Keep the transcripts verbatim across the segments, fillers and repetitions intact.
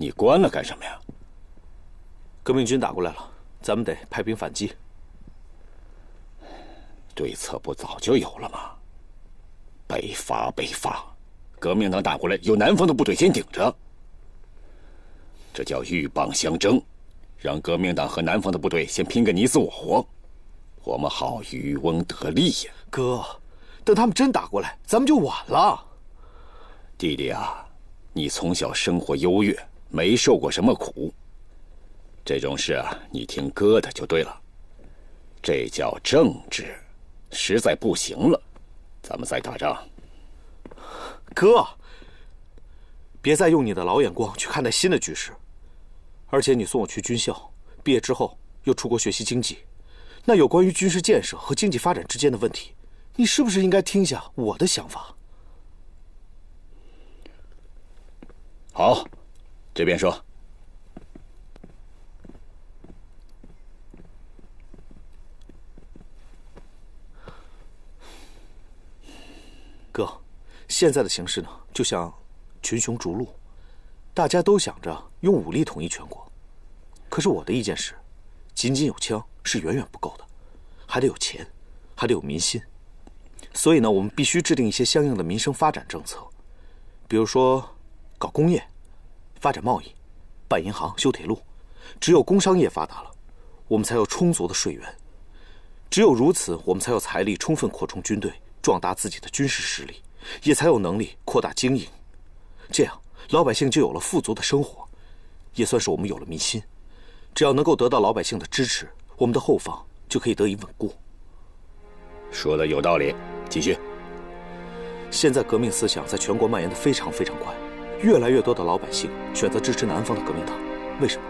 你关了干什么呀？革命军打过来了，咱们得派兵反击。对策不早就有了吗？北伐，北伐！革命党打过来，有南方的部队先顶着，这叫鹬蚌相争，让革命党和南方的部队先拼个你死我活，我们好渔翁得利呀！哥，等他们真打过来，咱们就晚了。弟弟啊，你从小生活优越，没受过什么苦，这种事啊，你听哥的就对了。这叫政治，实在不行了，咱们再打仗。哥，别再用你的老眼光去看待新的局势。而且你送我去军校，毕业之后又出国学习经济，那有关于军事建设和经济发展之间的问题，你是不是应该听一下我的想法？好，这边说。哥，现在的形势呢，就像群雄逐鹿，大家都想着用武力统一全国。可是我的意见是，仅仅有枪是远远不够的，还得有钱，还得有民心。所以呢，我们必须制定一些相应的民生发展政策，比如说，搞工业，发展贸易，办银行，修铁路。只有工商业发达了，我们才有充足的税源；只有如此，我们才有财力充分扩充军队，壮大自己的军事实力，也才有能力扩大经营。这样，老百姓就有了富足的生活，也算是我们有了民心。只要能够得到老百姓的支持，我们的后方就可以得以稳固。说的有道理，继续。现在革命思想在全国蔓延的非常非常快。越来越多的老百姓选择支持南方的革命党，为什么？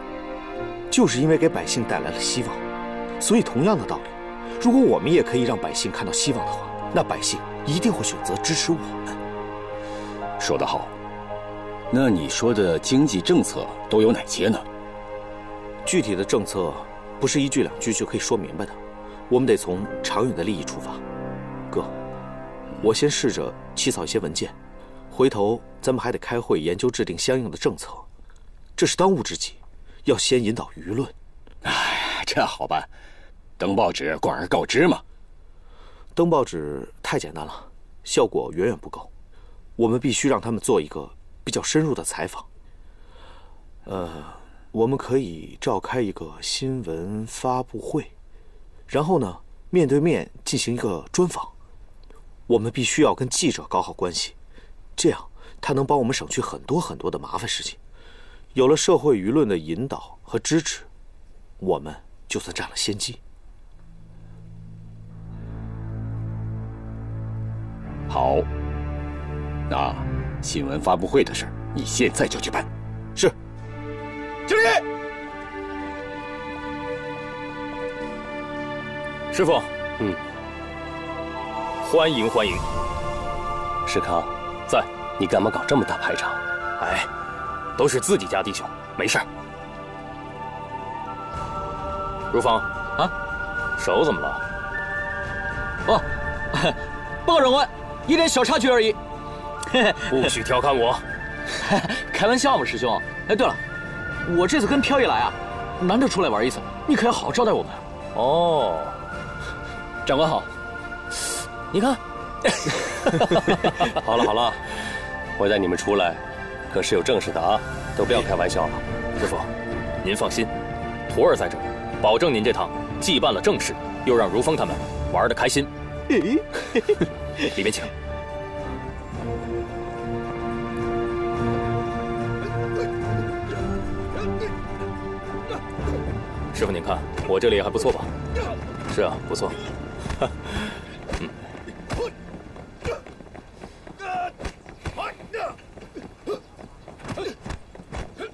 就是因为给百姓带来了希望。所以同样的道理，如果我们也可以让百姓看到希望的话，那百姓一定会选择支持我们。说得好。那你说的经济政策都有哪些呢？具体的政策不是一句两句就可以说明白的，我们得从长远的利益出发。哥，我先试着起草一些文件，回头咱们还得开会研究制定相应的政策，这是当务之急，要先引导舆论。哎，这好办，登报纸广而告之嘛。登报纸太简单了，效果远远不够，我们必须让他们做一个比较深入的采访。呃，我们可以召开一个新闻发布会，然后呢，面对面进行一个专访。我们必须要跟记者搞好关系。这样，他能帮我们省去很多很多的麻烦事情。有了社会舆论的引导和支持，我们就算占了先机。好，那新闻发布会的事儿，你现在就去办。是，敬礼。师傅，嗯，欢迎欢迎。世康。在，你干嘛搞这么大排场？哎，都是自己家弟兄，没事儿。如芳啊，手怎么了？哦，报长官，一点小插曲而已。不许调侃我！开玩笑嘛，师兄。哎，对了，我这次跟飘逸来啊，难得出来玩一次，你可要好好招待我们。哦，长官好。你看。好了好了，我带你们出来可是有正事的啊，都不要开玩笑了。师傅，您放心，徒儿在这儿，保证您这趟既办了正事，又让如风他们玩得开心。里面请。师傅您看我这里还不错吧？是啊，不错。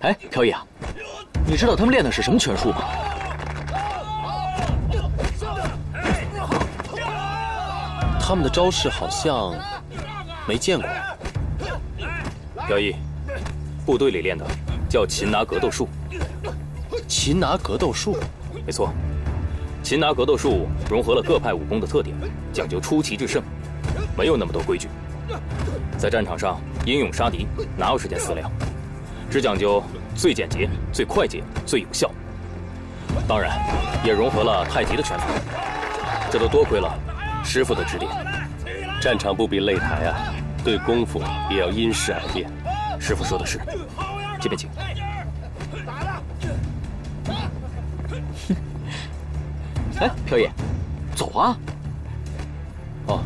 哎，飘逸啊，你知道他们练的是什么拳术吗？他们的招式好像没见过。飘逸，部队里练的叫擒拿格斗术。擒拿格斗术，没错。擒拿格斗术融合了各派武功的特点，讲究出奇制胜，没有那么多规矩。在战场上英勇杀敌，哪有时间思量？只讲究最简洁、最快捷、最有效，当然也融合了太极的拳法。这都多亏了师傅的指点。战场不比擂台啊，对功夫也要因时而变。师傅说的是，这边请。 哎，飘爷，走啊！哦，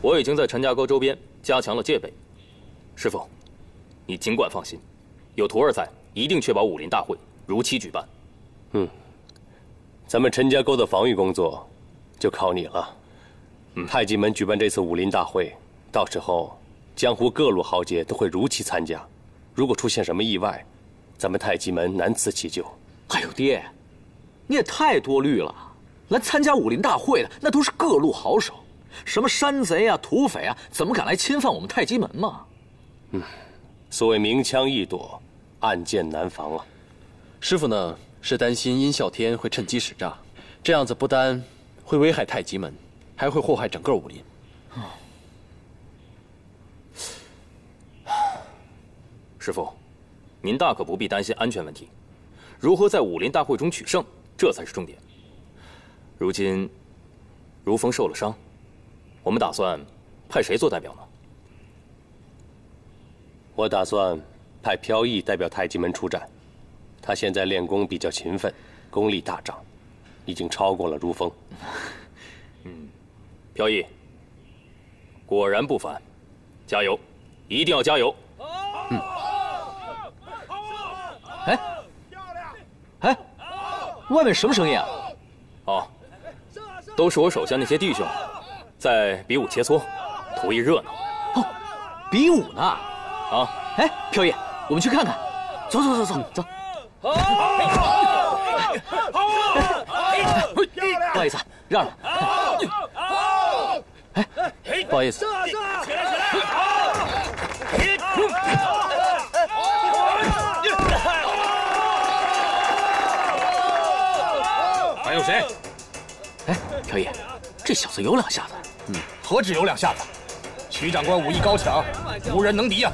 我已经在陈家沟周边加强了戒备。师傅，你尽管放心，有徒儿在，一定确保武林大会如期举办。嗯，咱们陈家沟的防御工作就靠你了。嗯，太极门举办这次武林大会，到时候江湖各路豪杰都会如期参加。如果出现什么意外， 咱们太极门难辞其咎。哎呦，爹，你也太多虑了。来参加武林大会的那都是各路好手，什么山贼啊、土匪啊，怎么敢来侵犯我们太极门嘛？嗯，所谓明枪易躲，暗箭难防啊。师傅呢是担心殷啸天会趁机使诈，这样子不单会危害太极门，还会祸害整个武林。哦、师傅。 您大可不必担心安全问题，如何在武林大会中取胜，这才是重点。如今，如风受了伤，我们打算派谁做代表呢？我打算派飘逸代表太极门出战，他现在练功比较勤奋，功力大涨，已经超过了如风。嗯，飘逸果然不凡，加油，一定要加油！嗯。 哎，哎，外面什么声音啊？哦，都是我手下那些弟兄在比武切磋，图一热闹。哦，比武呢？啊，哎，飘逸，我们去看看。走走走走走。不好意思，让让。哎，不好意思。 还有谁？哎，飘逸，这小子有两下子。嗯，何止有两下子？徐长官武艺高强，无人能敌啊！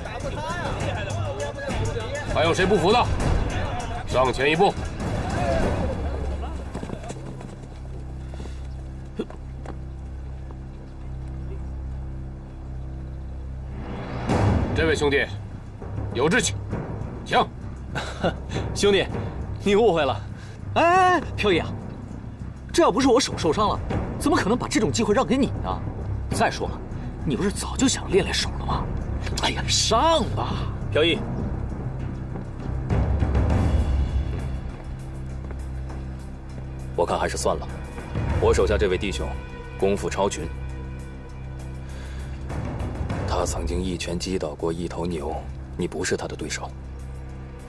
还有谁不服的？上前一步。这位兄弟，有志气，请。兄弟，你误会了。哎哎哎，飘逸啊！ 这要不是我手受伤了，怎么可能把这种机会让给你呢？再说了，你不是早就想练练手了吗？哎呀，上吧，飘逸。我看还是算了，我手下这位弟兄功夫超群，他曾经一拳击倒过一头牛，你不是他的对手。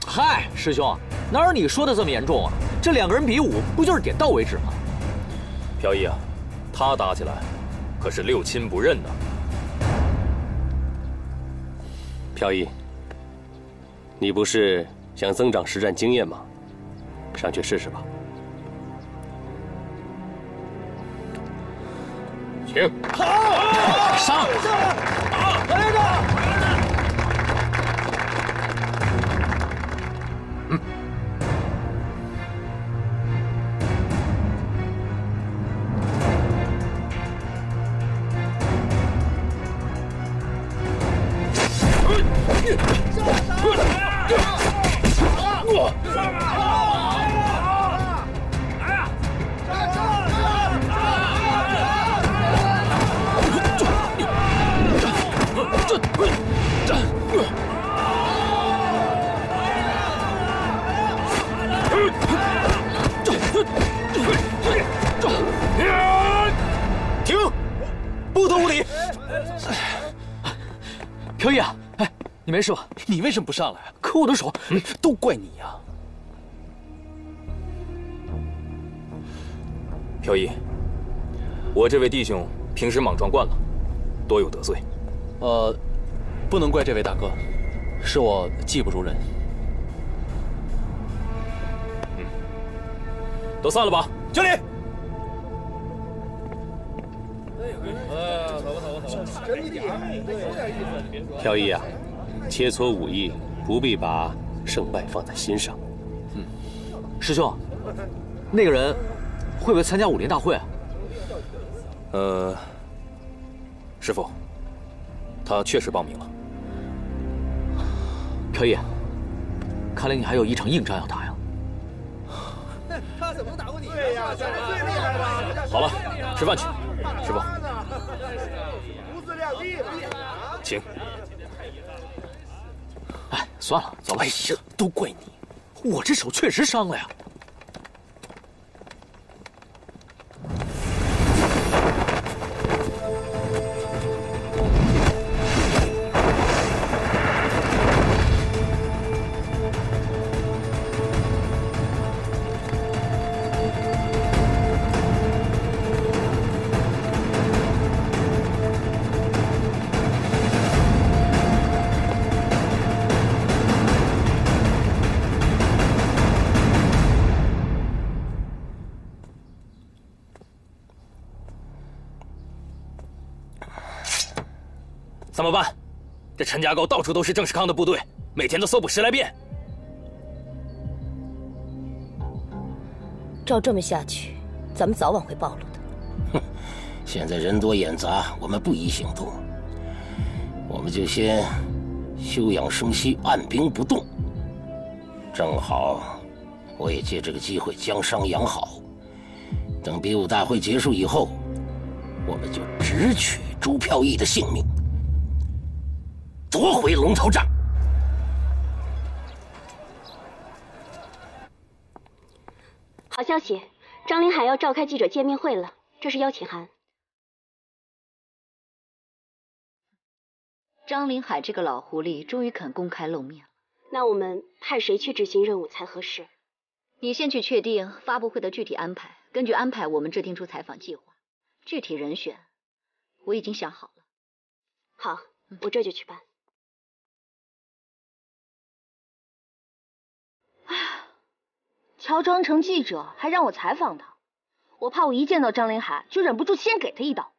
嗨，师兄，哪有你说的这么严重啊？这两个人比武，不就是点到为止吗？ 飘逸啊，他打起来可是六亲不认的。飘逸，你不是想增长实战经验吗？上去试试吧。请。好，上！来吧！嗯。 停！不得无礼！飘逸啊，哎，你没事吧？你为什么不上来啊？可我的手，嗯、都怪你呀、啊！飘逸，我这位弟兄平时莽撞惯了，多有得罪。呃。 不能怪这位大哥，是我技不如人。嗯，都散了吧，经理。哎飘逸啊，切磋武艺，不必把胜败放在心上。嗯，师兄，那个人会不会参加武林大会啊？呃，师父，他确实报名了。飘逸，看来你还有一场硬仗要打呀。 他怎么能打过你？对呀，咱是最厉害的。好了，吃饭去，师傅。无自量力，请。哎，算了，走吧。哎呀，都怪你，我这手确实伤了呀。怎么办？这陈家沟到处都是郑世康的部队，每天都搜捕十来遍。照这么下去，咱们早晚会暴露的。哼，现在人多眼杂，我们不宜行动，我们就先休养生息，按兵不动。正好，我也借这个机会将伤养好。等比武大会结束以后，我们就直取朱飘逸的性命。 夺回龙头杖。好消息，张林海要召开记者见面会了，这是邀请函。张林海这个老狐狸终于肯公开露面了。那我们派谁去执行任务才合适？你先去确定发布会的具体安排，根据安排我们制定出采访计划，具体人选我已经想好了。好，我这就去办。 乔装成记者还让我采访他，我怕我一见到张林海就忍不住先给他一刀。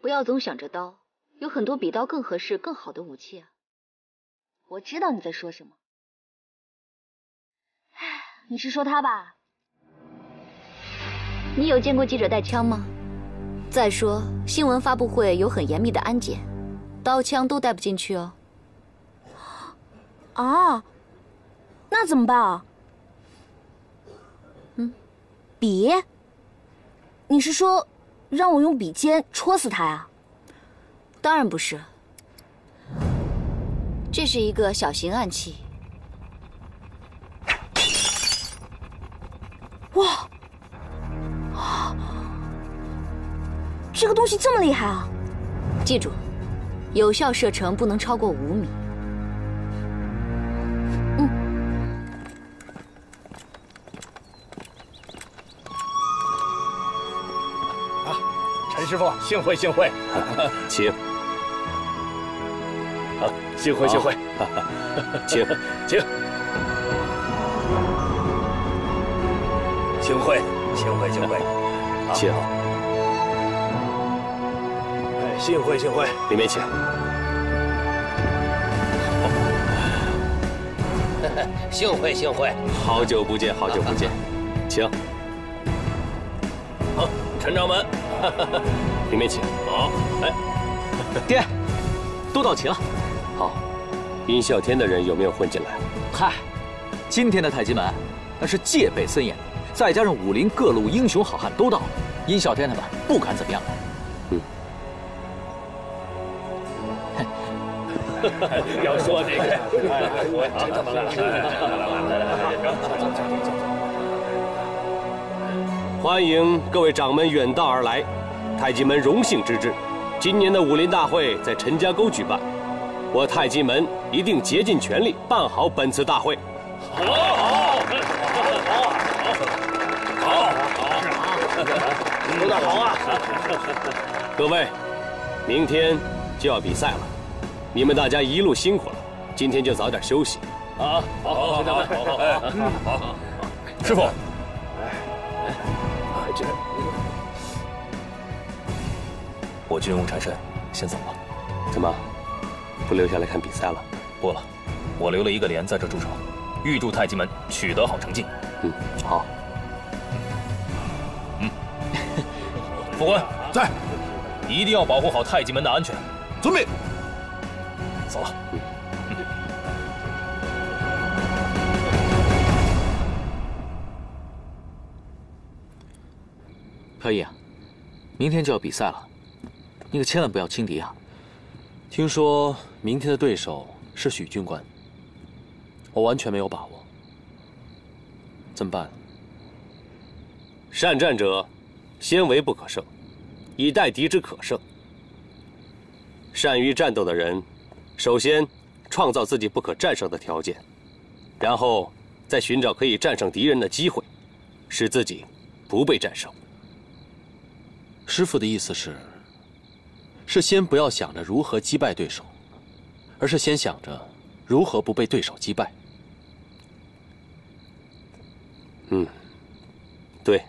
不要总想着刀，有很多比刀更合适、更好的武器啊！我知道你在说什么。唉，你是说他吧？你有见过记者带枪吗？再说新闻发布会有很严密的安检，刀枪都带不进去哦。啊，那怎么办啊？ 笔？你是说让我用笔尖戳死他呀？当然不是，这是一个小型暗器。哇！啊！这个东西这么厉害啊！记住，有效射程不能超过五米。 师傅，幸会幸会，请。啊，幸会幸会，请请，幸会幸会幸会，请。哎，幸会幸会，里面请。幸会幸会，好久不见好久不见，请。好，陈掌门。 里面请。好，哎，爹，都到齐了。好，殷啸天的人有没有混进来？嗨，今天的太极门那是戒备森严，再加上武林各路英雄好汉都到了，殷啸天他们不敢怎么样了。嗯。要说这个，我真他妈来了！欢迎各位掌门远道而来。 太极门荣幸之至，今年的武林大会在陈家沟举办，我太极门一定竭尽全力办好本次大会。好，好，好，好，好，说得好啊！各位，明天就要比赛了，你们大家一路辛苦了，今天就早点休息。啊，好，好，好，好，好，好，师傅，哎，这。 我我军务缠身，先走了。怎么，不留下来看比赛了？不了，我留了一个连在这驻守，预祝太极门取得好成绩。嗯，好。嗯，副官在，一定要保护好太极门的安全。遵命。走了。嗯 飘逸啊，明天就要比赛了，你可千万不要轻敌啊！听说明天的对手是许军官，我完全没有把握，怎么办？善战者，先为不可胜，以待敌之可胜。善于战斗的人，首先创造自己不可战胜的条件，然后再寻找可以战胜敌人的机会，使自己不被战胜。 师父的意思是，是先不要想着如何击败对手，而是先想着如何不被对手击败。嗯，对。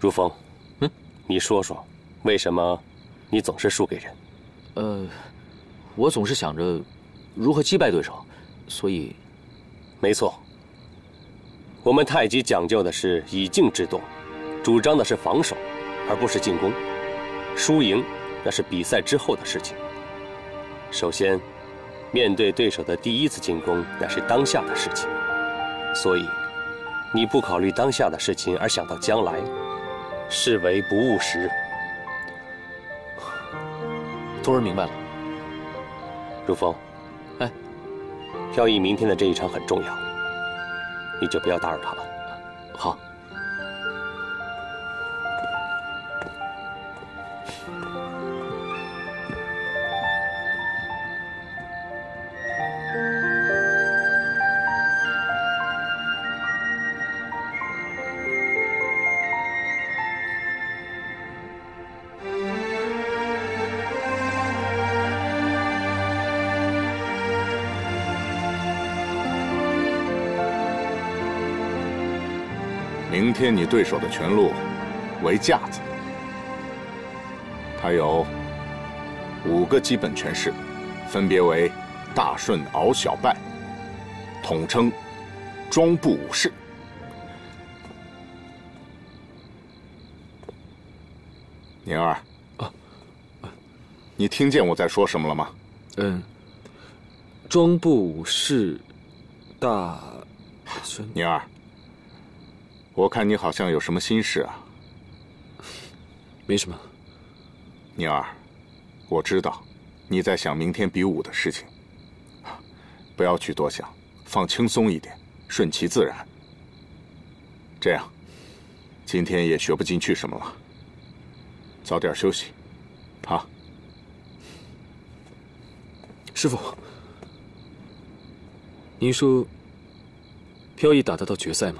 如风，嗯，你说说，为什么你总是输给人？呃，我总是想着如何击败对手，所以。没错，我们太极讲究的是以静制动。 主张的是防守，而不是进攻。输赢那是比赛之后的事情。首先，面对对手的第一次进攻，那是当下的事情。所以，你不考虑当下的事情而想到将来，是为不务实。徒儿明白了。如风，哎，飘逸明天的这一场很重要，你就不要打扰他了。好。 明天你对手的全路为架子，它有五个基本拳式，分别为大顺鳌小拜，统称庄步武式。宁儿，啊，你听见我在说什么了吗？嗯，庄步武式，大顺。宁儿。 我看你好像有什么心事啊？没什么。宁儿，我知道你在想明天比武的事情，不要去多想，放轻松一点，顺其自然。这样，今天也学不进去什么了。早点休息，啊。师傅，您说，飘逸打得到决赛吗？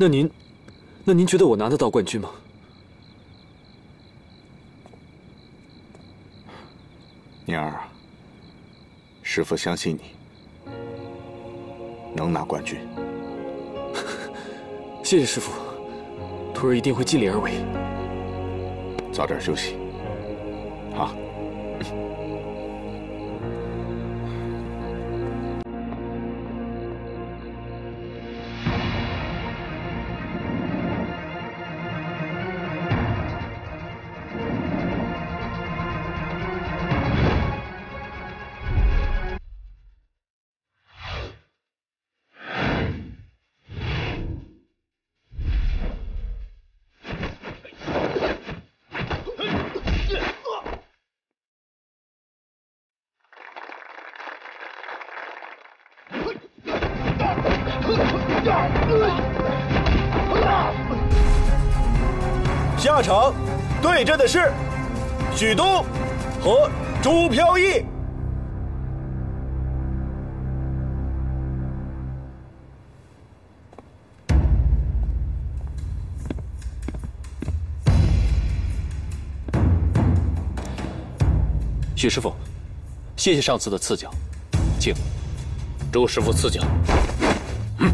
那您，那您觉得我拿得到冠军吗？宁儿啊，师父相信你能拿冠军。谢谢师父，徒儿一定会尽力而为。早点休息，好。 下场对阵的是许东和朱飘逸。许师傅，谢谢上次的赐教，请。朱师傅赐教。嗯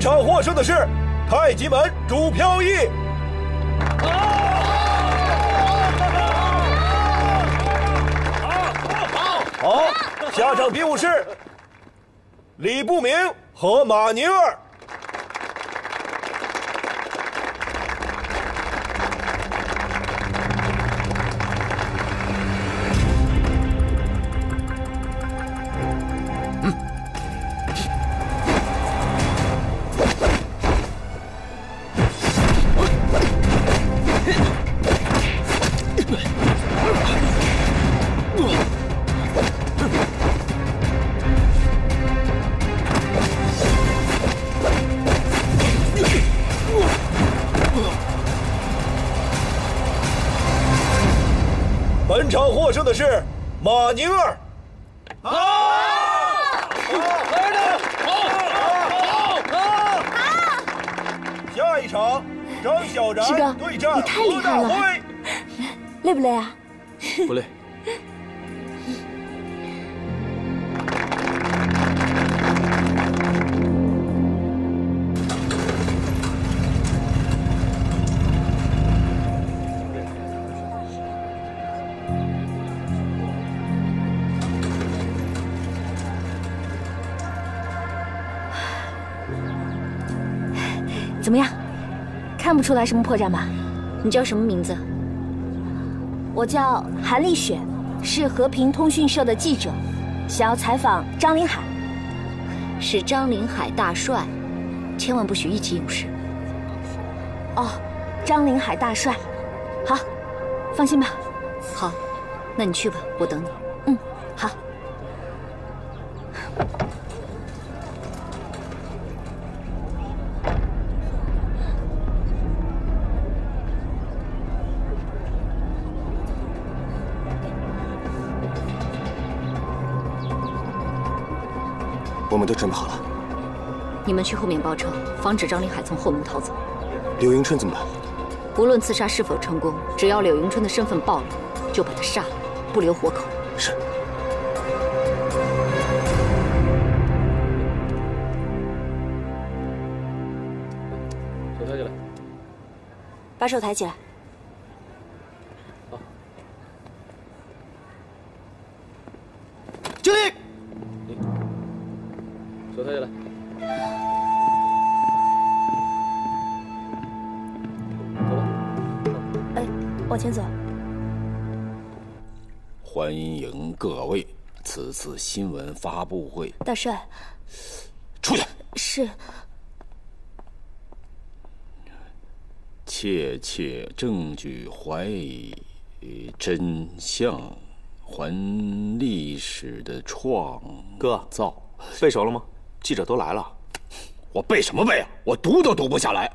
本场获胜的是太极门主飘逸。好，下场比武是李不明和马宁儿。 本场获胜的是马宁儿。好，来人！好，好，好，下一场，张小然对战你太厉害了，累不累啊？不累。怎么样，看不出来什么破绽吧？你叫什么名字？我叫韩丽雪，是和平通讯社的记者，想要采访张林海。是张林海大帅，千万不许意气用事。哦，张林海大帅，好，放心吧。好，那你去吧，我等你。嗯，好。 我们都准备好了，你们去后面包抄，防止张林海从后门逃走。柳迎春怎么办？无论刺杀是否成功，只要柳迎春的身份暴露，就把他杀了，不留活口。是。手抬起来，把手抬起来。 往前走。欢迎各位，此次新闻发布会。大帅，出去。是。切切证据怀疑真相，还历史的创造。哥，背熟了吗？记者都来了，我背什么背啊？我读都读不下来。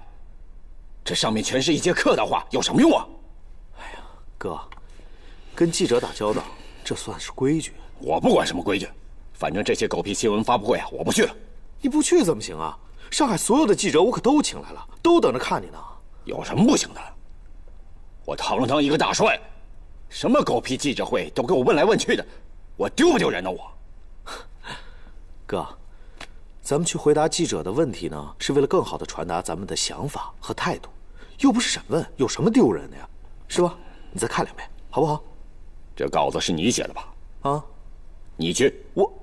这上面全是一些客套话，有什么用啊？ 哥，跟记者打交道，这算是规矩。我不管什么规矩，反正这些狗屁新闻发布会啊，我不去了。你不去怎么行啊？上海所有的记者我可都请来了，都等着看你呢。有什么不行的？我堂堂一个大帅，什么狗屁记者会都给我问来问去的，我丢不丢人呢？我。哥，咱们去回答记者的问题呢，是为了更好的传达咱们的想法和态度，又不是审问，有什么丢人的呀？是吧？ 你再看两遍，好不好？这稿子是你写的吧？啊，你去。我，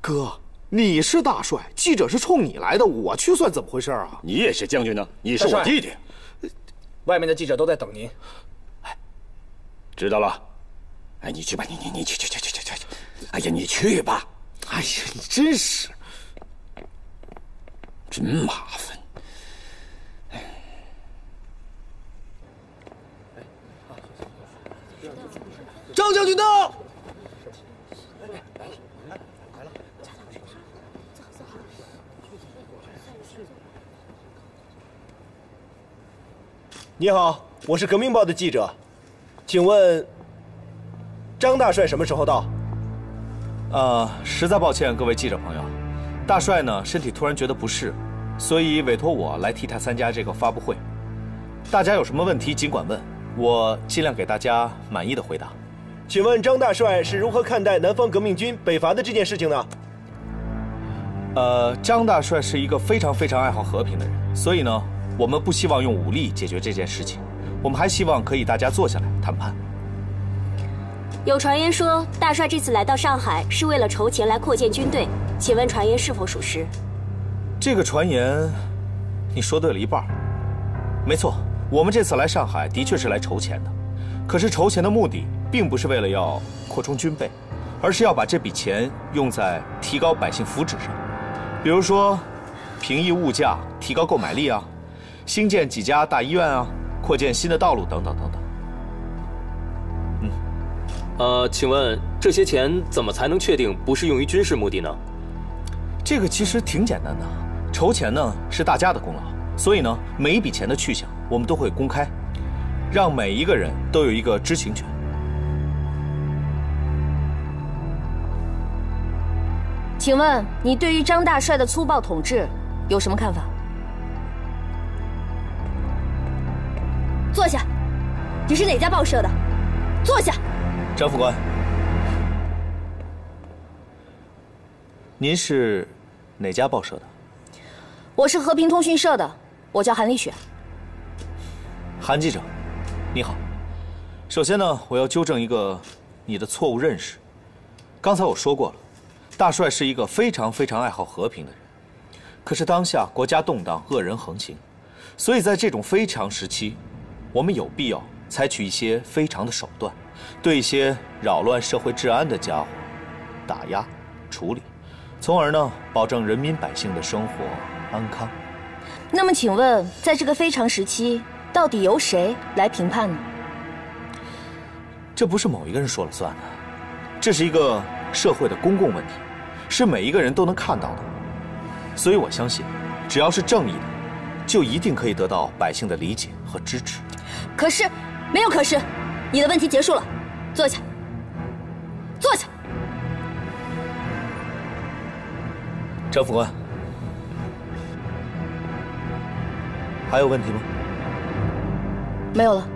哥，你是大帅，记者是冲你来的，我去算怎么回事啊？你也是将军呢，你是我弟弟。外面的记者都在等您。哎，知道了。哎，你去吧，你你你去去去去去去。哎呀，你去吧。哎呀，你真是，真麻烦。 张将军到！你好，我是革命报的记者，请问张大帅什么时候到？呃，实在抱歉，各位记者朋友，大帅呢身体突然觉得不适，所以委托我来替他参加这个发布会。大家有什么问题尽管问，我尽量给大家满意的回答。 请问张大帅是如何看待南方革命军北伐的这件事情呢？呃，张大帅是一个非常非常爱好和平的人，所以呢，我们不希望用武力解决这件事情，我们还希望可以大家坐下来谈判。有传言说，大帅这次来到上海是为了筹钱来扩建军队，请问传言是否属实？这个传言，你说对了一半。没错，我们这次来上海的确是来筹钱的，可是筹钱的目的并不是为了要扩充军备，而是要把这笔钱用在提高百姓福祉上，比如说，平抑物价、提高购买力啊，兴建几家大医院啊，扩建新的道路等等等等。 呃，请问这些钱怎么才能确定不是用于军事目的呢？这个其实挺简单的，筹钱呢是大家的功劳，所以呢每一笔钱的去向我们都会公开，让每一个人都有一个知情权。请问你对于张大帅的粗暴统治有什么看法？坐下，你是哪家报社的？坐下。 张副官，您是哪家报社的？我是和平通讯社的，我叫韩丽雪。韩记者，你好。首先呢，我要纠正一个你的错误认识。刚才我说过了，大帅是一个非常非常爱好和平的人。可是当下国家动荡，恶人横行，所以在这种非常时期，我们有必要采取一些非常的手段。 对一些扰乱社会治安的家伙打压、处理，从而呢保证人民百姓的生活安康。那么，请问，在这个非常时期，到底由谁来评判呢？这不是某一个人说了算的，这是一个社会的公共问题，是每一个人都能看到的。所以我相信，只要是正义的，就一定可以得到百姓的理解和支持。可是，没有可是。 你的问题结束了，坐下，坐下。张副官，还有问题吗？没有了。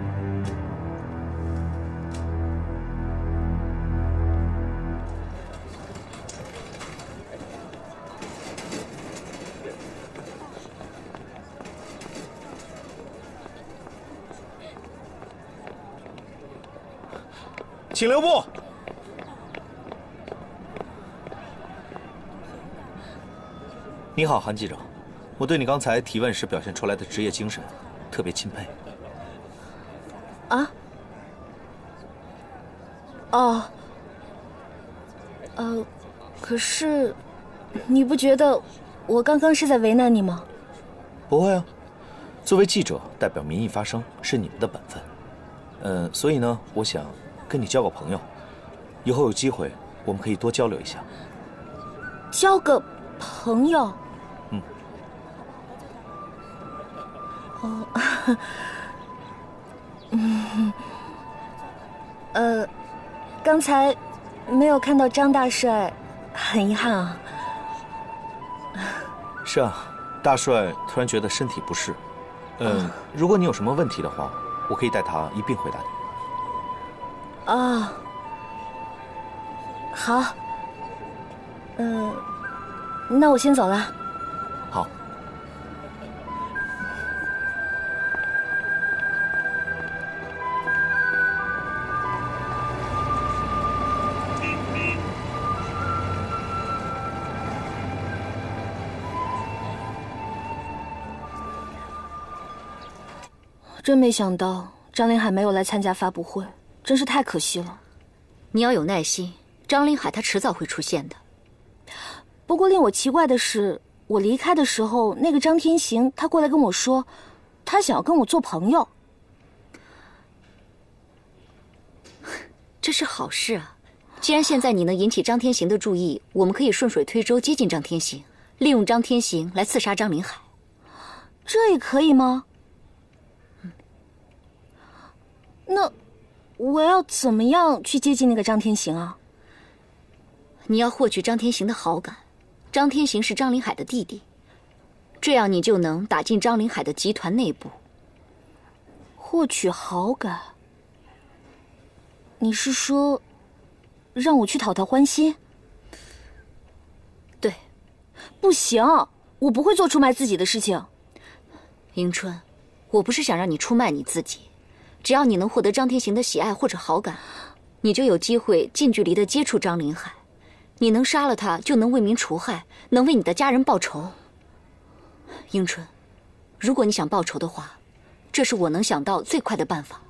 请留步。你好，韩记者，我对你刚才提问时表现出来的职业精神特别钦佩。啊？哦。呃，可是，你不觉得我刚刚是在为难你吗？不会啊，作为记者代表民意发声是你们的本分。嗯，所以呢，我想。 跟你交个朋友，以后有机会我们可以多交流一下。交个朋友？嗯。哦。嗯。呃，刚才没有看到张大帅，很遗憾啊。是啊，大帅突然觉得身体不适。嗯，如果你有什么问题的话，我可以带他一并回答你。 哦，好，嗯、呃，那我先走了。好。真没想到张林海没有来参加发布会。 真是太可惜了，你要有耐心，张林海他迟早会出现的。不过令我奇怪的是，我离开的时候，那个张天行他过来跟我说，他想要跟我做朋友。这是好事啊！既然现在你能引起张天行的注意，我们可以顺水推舟接近张天行，利用张天行来刺杀张林海，这也可以吗？嗯，那。 我要怎么样去接近那个张天行啊？你要获取张天行的好感，张天行是张林海的弟弟，这样你就能打进张林海的集团内部。获取好感？你是说让我去讨他欢心？对，不行，我不会做出卖自己的事情。迎春，我不是想让你出卖你自己，只要你能获得张天行的喜爱或者好感，你就有机会近距离的接触张林海。你能杀了他，就能为民除害，能为你的家人报仇。迎春，如果你想报仇的话，这是我能想到最快的办法。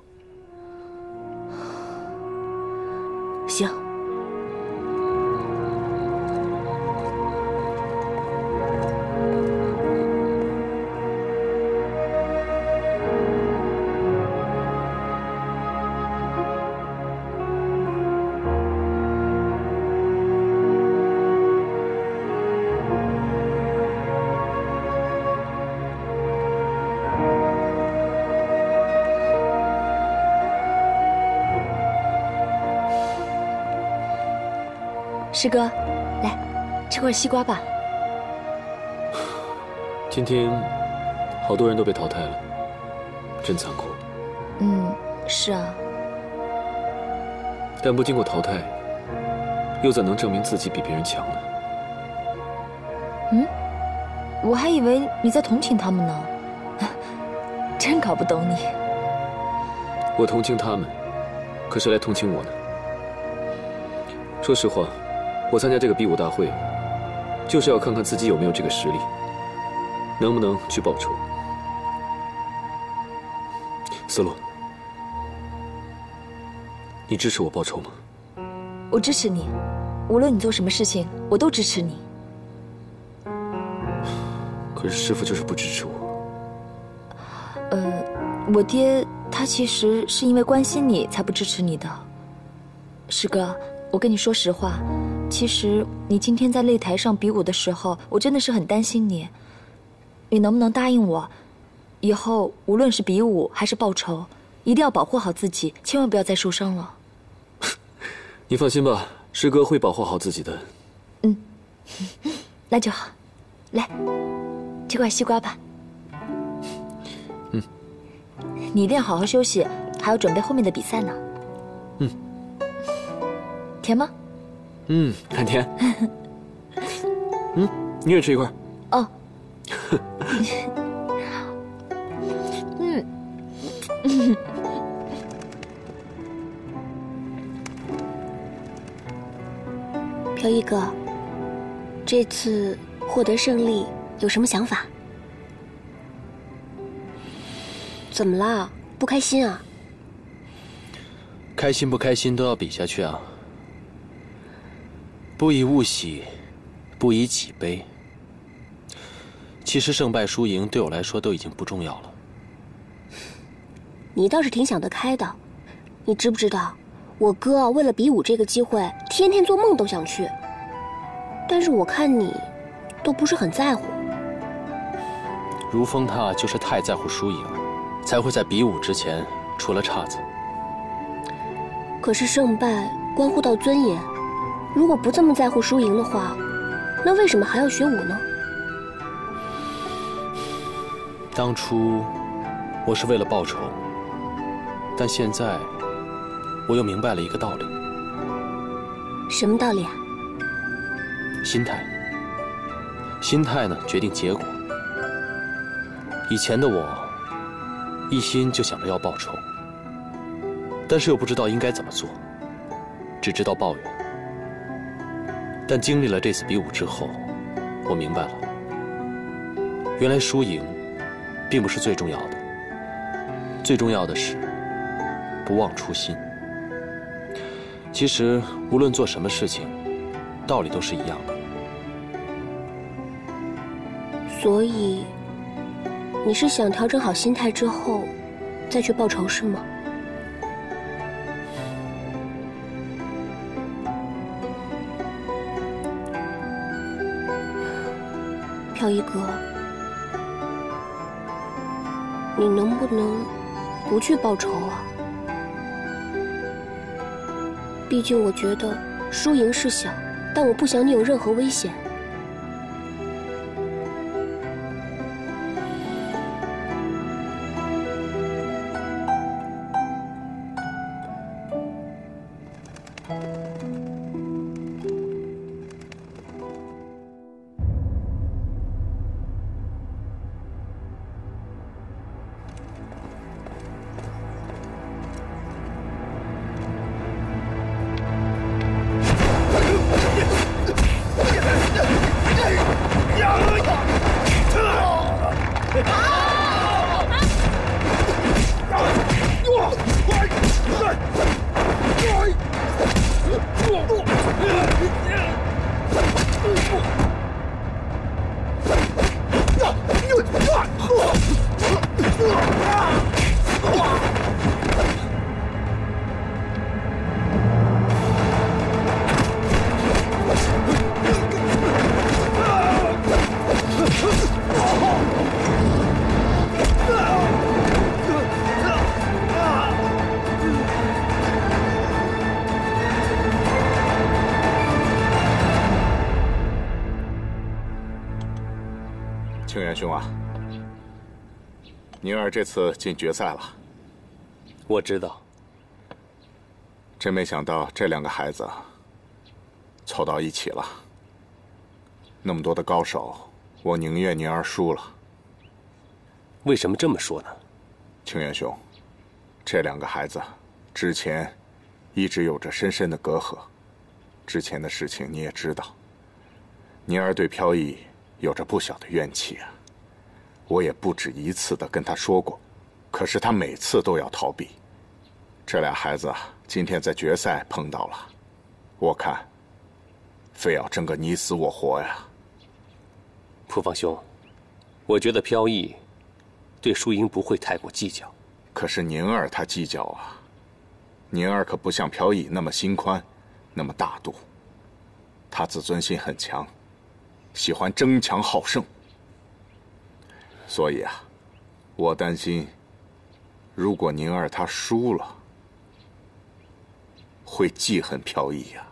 行。 师哥，来吃块西瓜吧。今天好多人都被淘汰了，真残酷。嗯，是啊。但不经过淘汰，又怎能证明自己比别人强呢？嗯，我还以为你在同情他们呢，真搞不懂你。我同情他们，可谁来同情我呢？说实话。 我参加这个比武大会，就是要看看自己有没有这个实力，能不能去报仇。思路，你支持我报仇吗？我支持你，无论你做什么事情，我都支持你。可是师父就是不支持我。呃，我爹他其实是因为关心你才不支持你的。师哥，我跟你说实话。 其实你今天在擂台上比武的时候，我真的是很担心你。你能不能答应我，以后无论是比武还是报仇，一定要保护好自己，千万不要再受伤了。你放心吧，师哥会保护好自己的。嗯，那就好。来，吃块西瓜吧。嗯，你一定要好好休息，还要准备后面的比赛呢。嗯，甜吗？ 嗯，很甜。嗯，你也吃一块。哦。嗯。飘逸哥，这次获得胜利有什么想法？怎么啦？不开心啊？开心不开心都要比下去啊。 不以物喜，不以己悲。其实胜败输赢对我来说都已经不重要了。你倒是挺想得开的，你知不知道，我哥为了比武这个机会，天天做梦都想去。但是我看你，都不是很在乎。如风他就是太在乎输赢，才会在比武之前出了岔子。可是胜败关乎到尊严。 如果不这么在乎输赢的话，那为什么还要学武呢？当初我是为了报仇，但现在我又明白了一个道理。什么道理啊？心态。心态呢，决定结果。以前的我，一心就想着要报仇，但是又不知道应该怎么做，只知道抱怨。 但经历了这次比武之后，我明白了，原来输赢并不是最重要的，最重要的是不忘初心。其实无论做什么事情，道理都是一样的。所以，你是想调整好心态之后，再去报仇是吗？ 小一哥，你能不能不去报仇啊？毕竟我觉得输赢是小，但我不想你有任何危险。清源兄啊，宁儿这次进决赛了。我知道。真没想到这两个孩子凑到一起了。那么多的高手，我宁愿宁儿输了。为什么这么说呢？清源兄，这两个孩子之前一直有着深深的隔阂。之前的事情你也知道，宁儿对飘逸 有着不小的怨气啊！我也不止一次的跟他说过，可是他每次都要逃避。这俩孩子今天在决赛碰到了，我看非要争个你死我活呀！蒲方兄，我觉得飘逸对输赢不会太过计较，可是宁儿他计较啊！宁儿可不像飘逸那么心宽，那么大度，他自尊心很强， 喜欢争强好胜，所以啊，我担心，如果宁儿他输了，会记恨飘逸呀。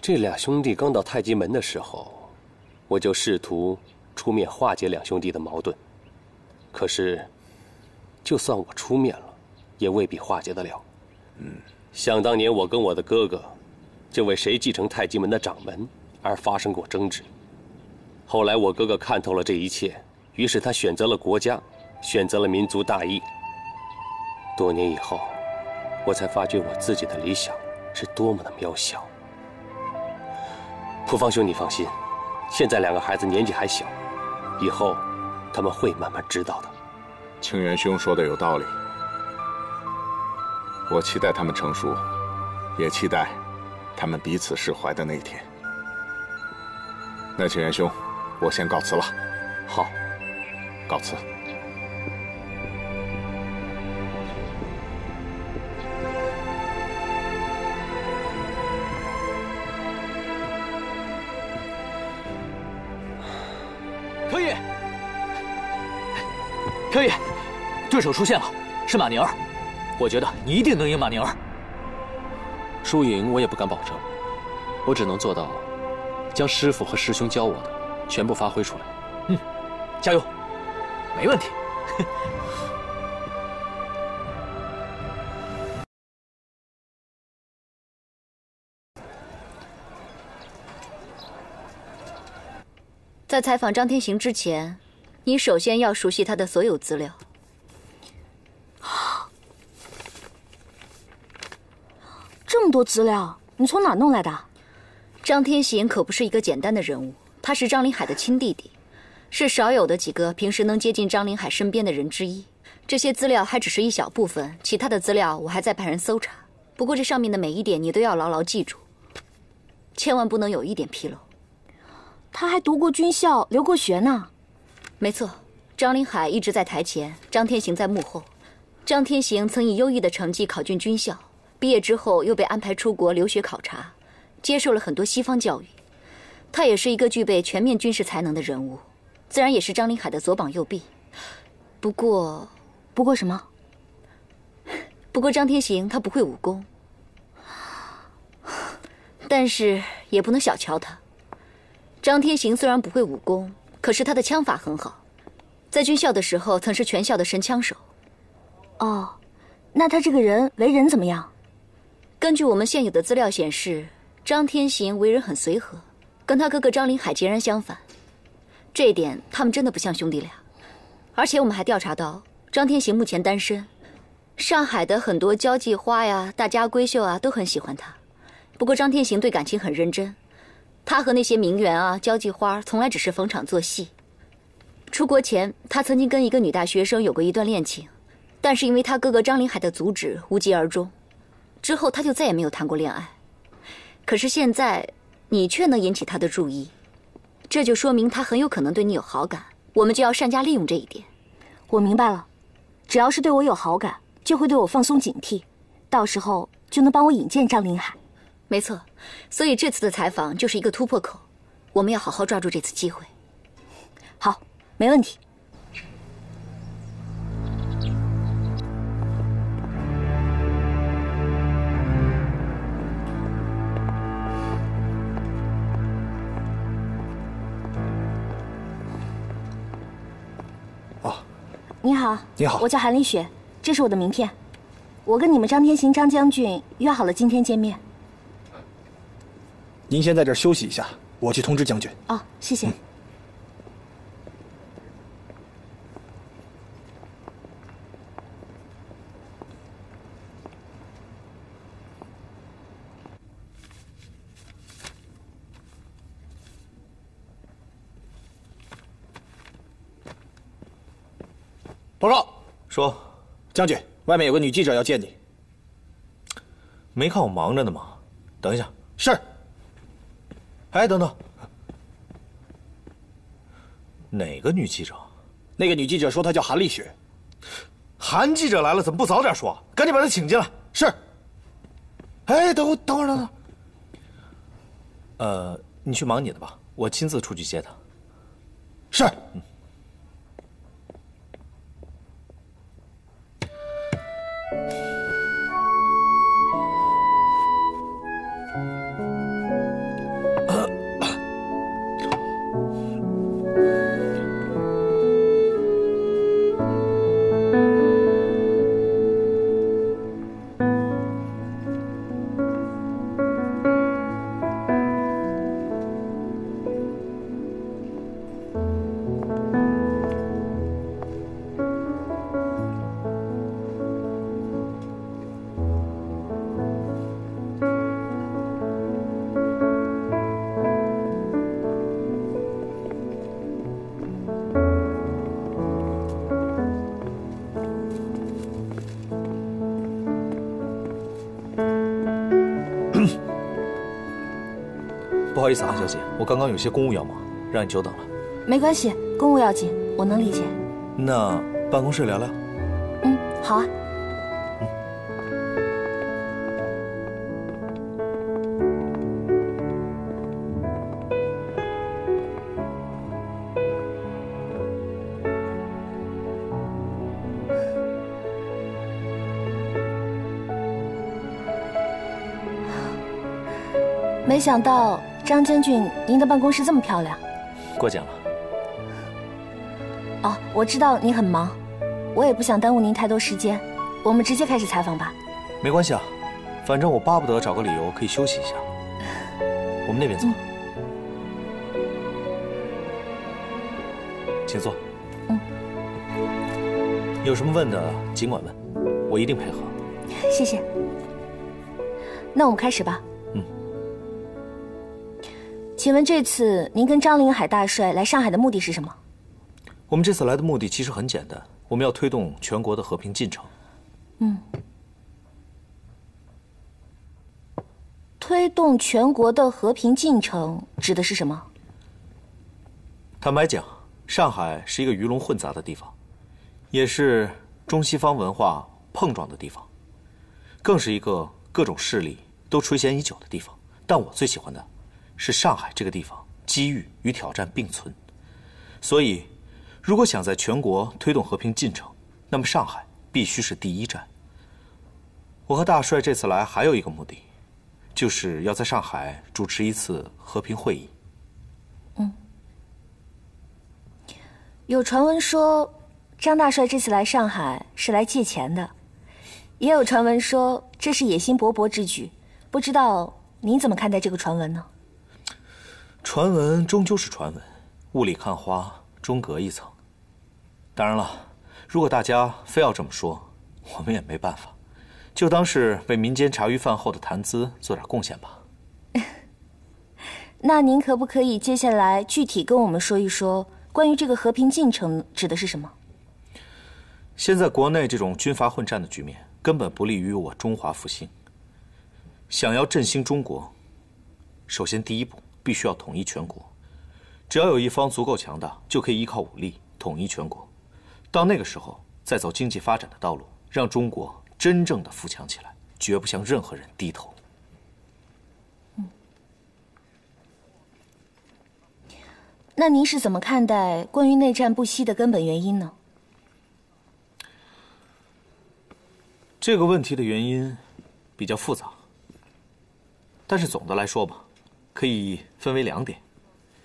这俩兄弟刚到太极门的时候，我就试图出面化解两兄弟的矛盾，可是，就算我出面了，也未必化解得了。嗯，想当年我跟我的哥哥，就为谁继承太极门的掌门 而发生过争执。后来我哥哥看透了这一切，于是他选择了国家，选择了民族大义。多年以后，我才发觉我自己的理想是多么的渺小。蒲方兄，你放心，现在两个孩子年纪还小，以后他们会慢慢知道的。清源兄说的有道理，我期待他们成熟，也期待他们彼此释怀的那一天。 那清源兄，我先告辞了。好，告辞。飘逸，飘逸，对手出现了，是马宁儿。我觉得你一定能赢马宁儿。输赢我也不敢保证，我只能做到 将师傅和师兄教我的全部发挥出来。嗯，加油，没问题。在采访张天行之前，你首先要熟悉他的所有资料。这么多资料，你从哪弄来的？ 张天行可不是一个简单的人物，他是张林海的亲弟弟，是少有的几个平时能接近张林海身边的人之一。这些资料还只是一小部分，其他的资料我还在派人搜查。不过这上面的每一点你都要牢牢记住，千万不能有一点纰漏。他还读过军校，留过学呢。没错，张林海一直在台前，张天行在幕后。张天行曾以优异的成绩考进军校，毕业之后又被安排出国留学考察， 接受了很多西方教育，他也是一个具备全面军事才能的人物，自然也是张林海的左膀右臂。不过，不过什么？不过张天行他不会武功，但是也不能小瞧他。张天行虽然不会武功，可是他的枪法很好，在军校的时候曾是全校的神枪手。哦，那他这个人为人怎么样？根据我们现有的资料显示， 张天行为人很随和，跟他哥哥张林海截然相反，这一点他们真的不像兄弟俩。而且我们还调查到，张天行目前单身，上海的很多交际花呀、大家闺秀啊都很喜欢他。不过张天行对感情很认真，他和那些名媛啊、交际花从来只是逢场作戏。出国前，他曾经跟一个女大学生有过一段恋情，但是因为他哥哥张凌海的阻止，无疾而终。之后他就再也没有谈过恋爱。可是现在你却能引起他的注意，这就说明他很有可能对你有好感。我们就要善加利用这一点。我明白了，只要是对我有好感，就会对我放松警惕，到时候就能帮我引荐张凌海。没错，所以这次的采访就是一个突破口，我们要好好抓住这次机会。好，没问题。 你好，你好，我叫韩丽雪，这是我的名片。我跟你们张天行张将军约好了今天见面。您先在这儿休息一下，我去通知将军。哦，谢谢。嗯、报告。 说，将军，外面有个女记者要见你。没看我忙着呢吗？等一下。是。哎，等等，哪个女记者？那个女记者说她叫韩丽雪。韩记者来了，怎么不早点说？赶紧把她请进来。是。哎，等我，等会儿，等等。呃，你去忙你的吧，我亲自出去接她。是。嗯。 不好意思啊，小姐，我刚刚有些公务要忙，让你久等了。没关系，公务要紧，我能理解。那办公室聊聊。嗯，好啊。 没想到张将军，您的办公室这么漂亮，过奖了。哦，我知道您很忙，我也不想耽误您太多时间，我们直接开始采访吧。没关系啊，反正我巴不得找个理由可以休息一下。我们那边坐，嗯、请坐。嗯，有什么问的尽管问，我一定配合。谢谢。那我们开始吧。 请问这次您跟张凌海大帅来上海的目的是什么？我们这次来的目的其实很简单，我们要推动全国的和平进程。嗯，推动全国的和平进程指的是什么？坦白讲，上海是一个鱼龙混杂的地方，也是中西方文化碰撞的地方，更是一个各种势力都垂涎已久的地方。但我最喜欢的。 是上海这个地方机遇与挑战并存，所以，如果想在全国推动和平进程，那么上海必须是第一站。我和大帅这次来还有一个目的，就是要在上海主持一次和平会议。嗯。有传闻说，张大帅这次来上海是来借钱的，也有传闻说这是野心勃勃之举，不知道您怎么看待这个传闻呢？ 传闻终究是传闻，雾里看花，终隔一层。当然了，如果大家非要这么说，我们也没办法，就当是为民间茶余饭后的谈资做点贡献吧。那您可不可以接下来具体跟我们说一说，关于这个和平进程指的是什么？现在国内这种军阀混战的局面，根本不利于我中华复兴。想要振兴中国，首先第一步必须要统一全国。只要有一方足够强大，就可以依靠武力统一全国。到那个时候，再走经济发展的道路，让中国真正的富强起来，绝不向任何人低头。 那您是怎么看待关于内战不息的根本原因呢？这个问题的原因比较复杂，但是总的来说吧，可以分为两点。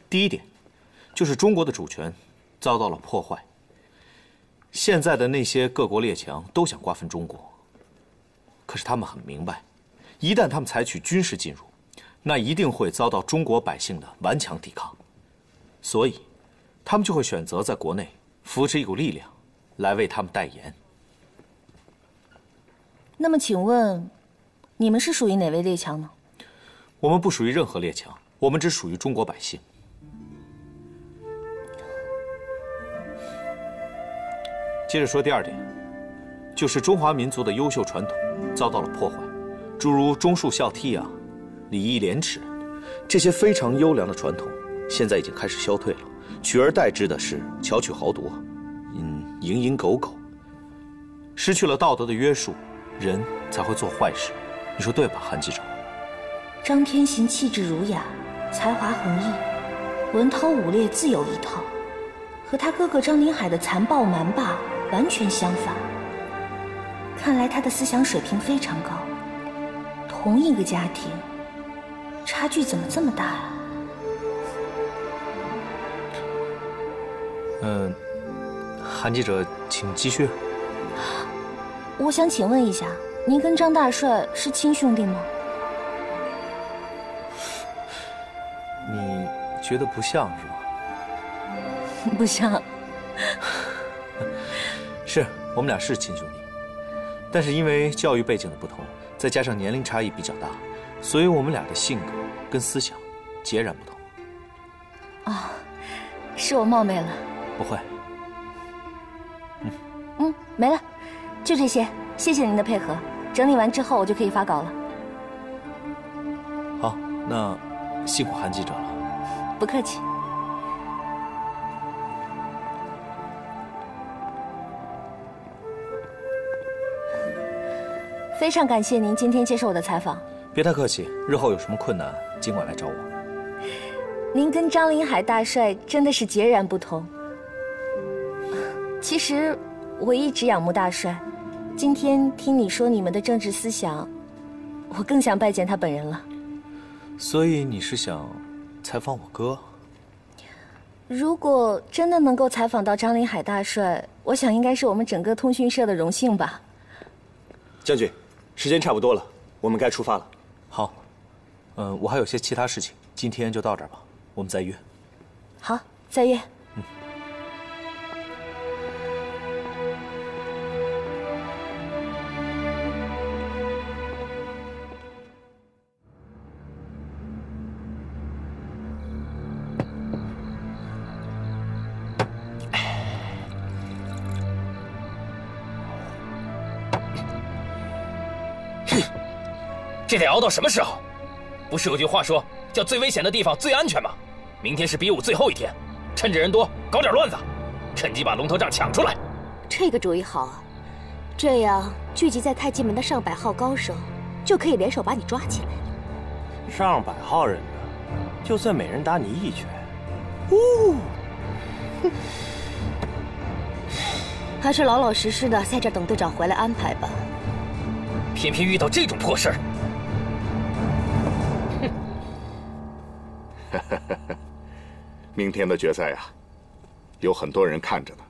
第一点，就是中国的主权遭到了破坏。现在的那些各国列强都想瓜分中国，可是他们很明白，一旦他们采取军事进入，那一定会遭到中国百姓的顽强抵抗。 所以，他们就会选择在国内扶持一股力量，来为他们代言。那么，请问，你们是属于哪位列强呢？我们不属于任何列强，我们只属于中国百姓。接着说第二点，就是中华民族的优秀传统遭到了破坏，诸如忠恕孝悌啊、礼义廉耻，这些非常优良的传统。 现在已经开始消退了，取而代之的是巧取豪夺，嗯，蝇营狗苟。失去了道德的约束，人才会做坏事，你说对吧，韩机长？张天行气质儒雅，才华横溢，文韬武略自有一套，和他哥哥张宁海的残暴蛮霸完全相反。看来他的思想水平非常高。同一个家庭，差距怎么这么大呀？ 嗯，韩记者，请继续。我想请问一下，您跟张大帅是亲兄弟吗？你觉得不像是吗？不像。是我们俩是亲兄弟，但是因为教育背景的不同，再加上年龄差异比较大，所以我们俩的性格跟思想截然不同。啊，是我冒昧了。 不会，嗯嗯，没了，就这些。谢谢您的配合，整理完之后我就可以发稿了。好，那辛苦韩记者了。不客气。非常感谢您今天接受我的采访。别太客气，日后有什么困难尽管来找我。您跟张林海大帅真的是截然不同。 其实我一直仰慕大帅，今天听你说你们的政治思想，我更想拜见他本人了。所以你是想采访我哥？如果真的能够采访到张林海大帅，我想应该是我们整个通讯社的荣幸吧。将军，时间差不多了，我们该出发了。好，嗯，我还有些其他事情，今天就到这儿吧，我们再约。好，再约。 这得熬到什么时候？不是有句话说叫“最危险的地方最安全”吗？明天是比武最后一天，趁着人多搞点乱子，趁机把龙头杖抢出来。这个主意好啊！这样聚集在太极门的上百号高手，就可以联手把你抓起来。上百号人呢，就算每人打你一拳，呜、哦，还是老老实实的在这等队长回来安排吧。偏偏遇到这种破事儿。 明天的决赛啊，有很多人看着呢，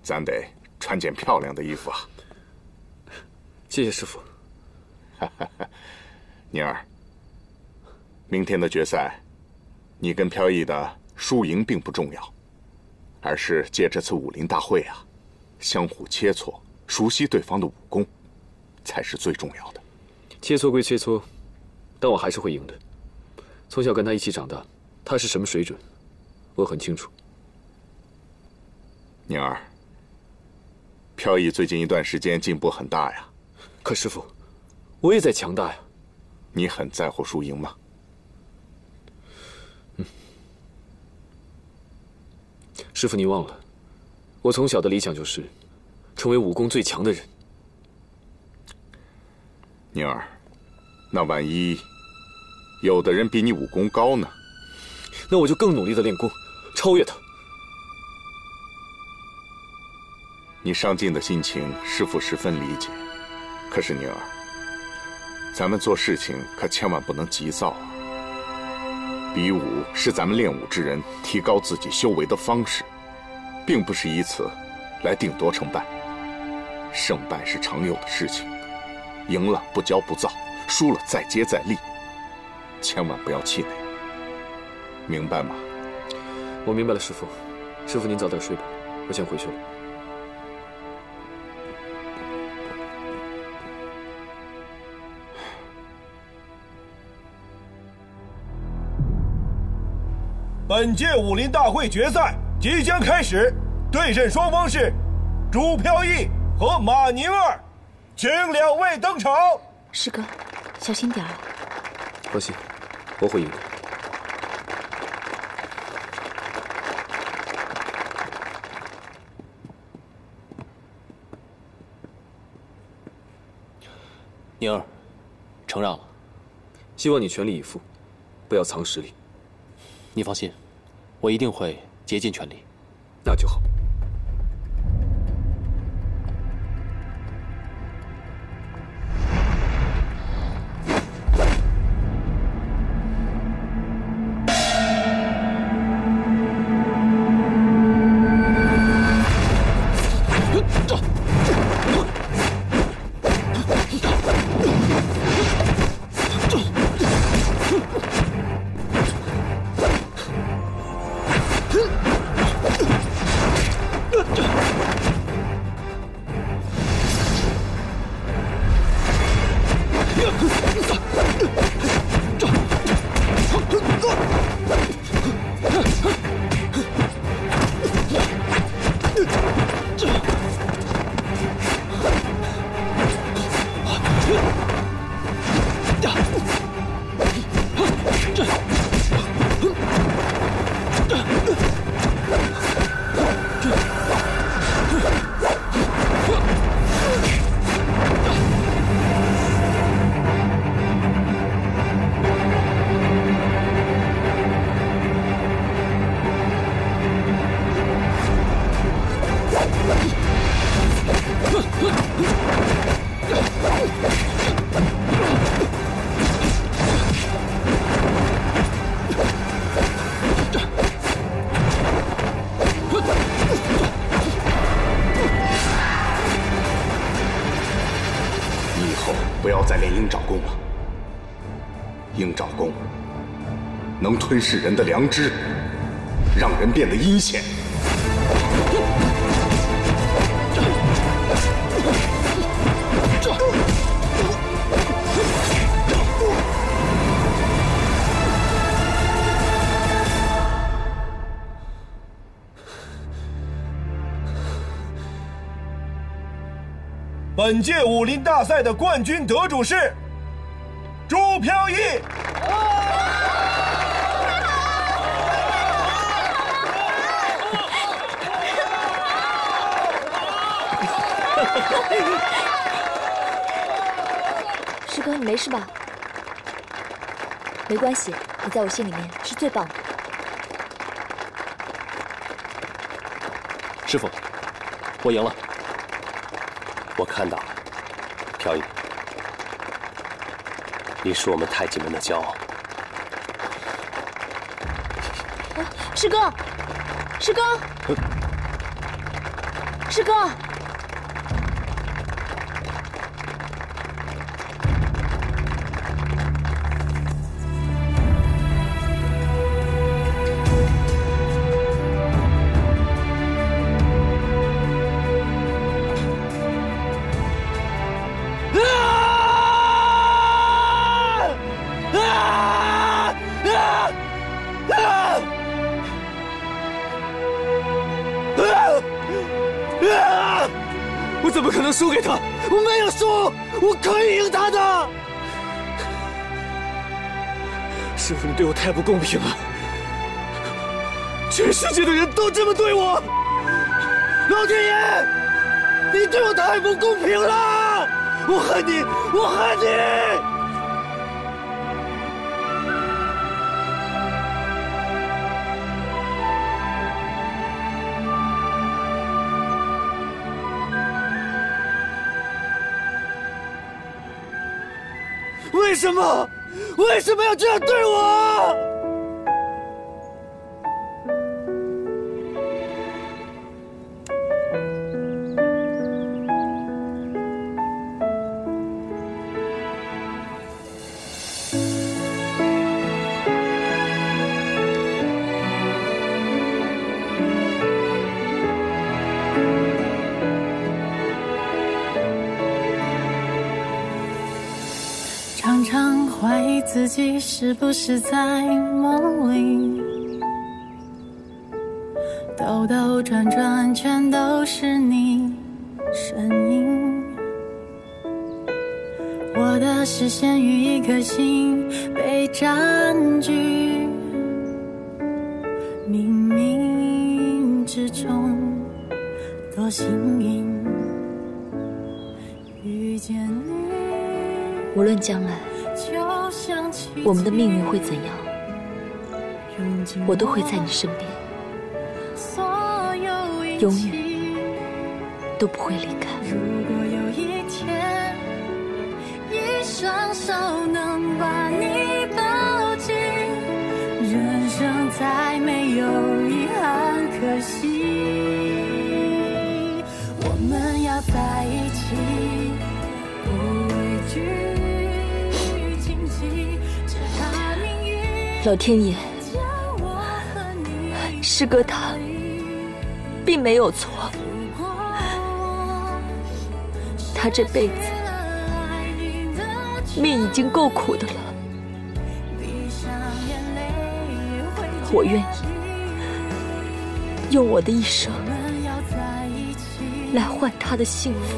咱得穿件漂亮的衣服啊。谢谢师傅。宁儿，明天的决赛，你跟飘逸的输赢并不重要，而是借这次武林大会啊，相互切磋，熟悉对方的武功，才是最重要的。切磋归切磋，但我还是会赢的。 从小跟他一起长大，他是什么水准，我很清楚。宁儿，飘逸最近一段时间进步很大呀。可师傅，我也在强大呀。你很在乎输赢吗？嗯。师傅，你忘了，我从小的理想就是成为武功最强的人。宁儿，那万一有的人比你武功高呢？那我就更努力的练功，超越他。 你上进的心情，师父十分理解。可是宁儿，咱们做事情可千万不能急躁啊！比武是咱们练武之人提高自己修为的方式，并不是以此来定夺成败。胜败是常有的事情，赢了不骄不躁，输了再接再厉，千万不要气馁，明白吗？我明白了，师父。师父您早点睡吧，我先回去了。 本届武林大会决赛即将开始，对阵双方是朱飘逸和马宁儿，请两位登场。师哥，小心点儿。放心，我会赢的。宁儿，承让了，希望你全力以赴，不要藏实力。 你放心，我一定会竭尽全力。那就好。吞噬人的良知，让人变得阴险。 本届武林大赛的冠军得主是朱飘逸。 师哥，你没事吧？没关系，你在我心里面是最棒的。师傅，我赢了。我看到了，飘逸，你是我们太极门的骄傲。啊，师哥，师哥，师哥。 啊！怎么可能输给他？我没有输，我可以赢他的。师傅，你对我太不公平了！全世界的人都这么对我，老天爷，你对我太不公平了！我恨你，我恨你！ 为什么？为什么要这样对我？自己是不是在梦里？兜兜转转，全都是你身影。我的视线与一颗心被占据，冥冥之中多幸运遇见你。无论将来。 我们的命运会怎样？我都会在你身边，永远都不会离开。如果有一天，一双手能把你抱紧，人生再没有遗憾可惜。我们要在一起，不畏惧。 老天爷，师哥他并没有错，他这辈子命已经够苦的了，我愿意用我的一生来换他的幸福。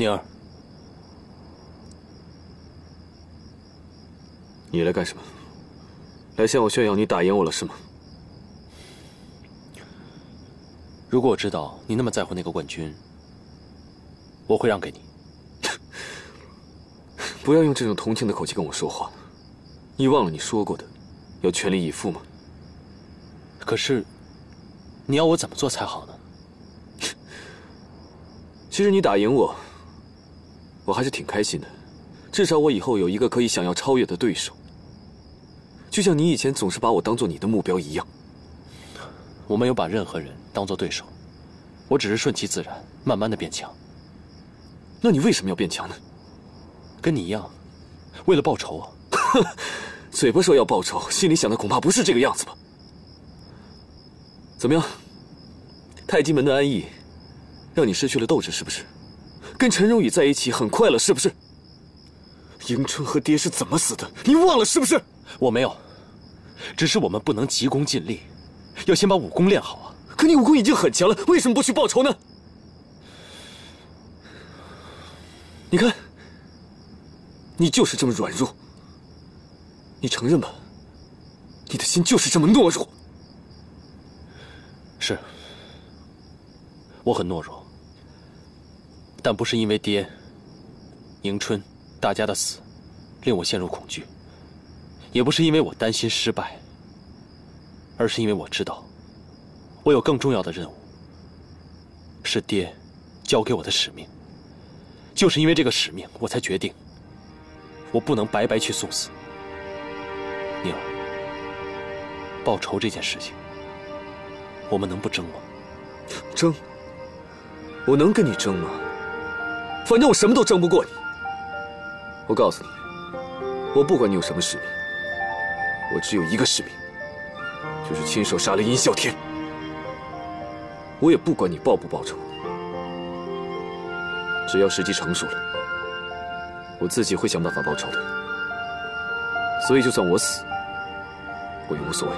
宁儿，你来干什么？来向我炫耀你打赢我了是吗？如果我知道你那么在乎那个冠军，我会让给你。不要用这种同情的口气跟我说话，你忘了你说过的，要全力以赴吗？可是，你要我怎么做才好呢？其实你打赢我。 我还是挺开心的，至少我以后有一个可以想要超越的对手。就像你以前总是把我当做你的目标一样。我没有把任何人当做对手，我只是顺其自然，慢慢的变强。那你为什么要变强呢？跟你一样，为了报仇啊！嘴巴说要报仇，心里想的恐怕不是这个样子吧？怎么样？太极门的安逸，让你失去了斗志，是不是？ 跟陈荣宇在一起很快乐，是不是？迎春和爹是怎么死的？你忘了是不是？我没有，只是我们不能急功近利，要先把武功练好啊。可你武功已经很强了，为什么不去报仇呢？你看，你就是这么软弱。你承认吧，你的心就是这么懦弱。是，我很懦弱。 但不是因为爹、迎春、大家的死令我陷入恐惧，也不是因为我担心失败，而是因为我知道，我有更重要的任务，是爹交给我的使命。就是因为这个使命，我才决定，我不能白白去送死。宁儿，报仇这件事情，我们能不争吗？争？我能跟你争吗？反正我什么都争不过你。我告诉你，我不管你有什么使命，我只有一个使命，就是亲手杀了殷啸天。 我也不管你报不报仇，只要时机成熟了，我自己会想办法报仇的。所以，就算我死，我也无所谓。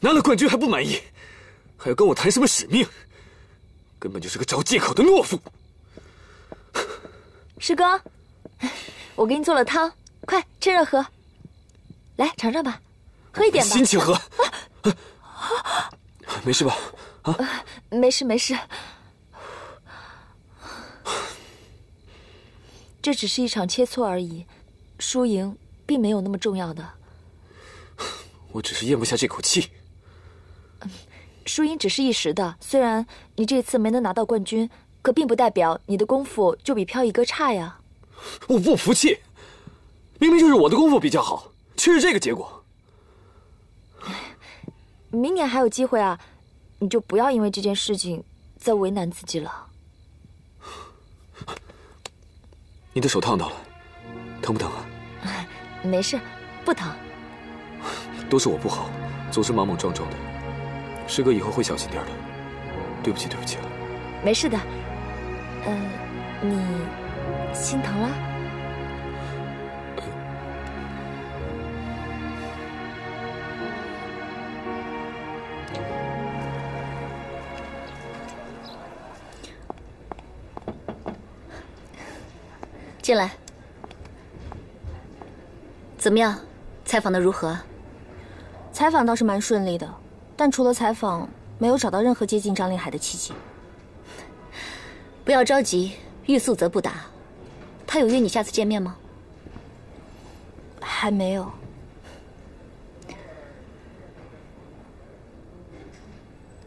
拿了冠军还不满意，还要跟我谈什么使命？根本就是个找借口的懦夫！师哥。 我给你做了汤，快趁热喝，来尝尝吧，喝一点吧。心情喝，啊、没事吧？啊，没事没事，这只是一场切磋而已，输赢并没有那么重要的。我只是咽不下这口气。输赢只是一时的，虽然你这次没能拿到冠军，可并不代表你的功夫就比飘逸哥差呀。 我不服气，明明就是我的功夫比较好，却是这个结果。明年还有机会啊，你就不要因为这件事情再为难自己了。你的手烫到了，疼不疼啊？没事，不疼。都是我不好，总是莽莽撞撞的。师哥以后会小心点的，对不起，对不起了。没事的，嗯、呃，你。 心疼了？进来。怎么样？采访的如何？采访倒是蛮顺利的，但除了采访，没有找到任何接近张令海的契机。不要着急，欲速则不达。 他有约你下次见面吗？还没有。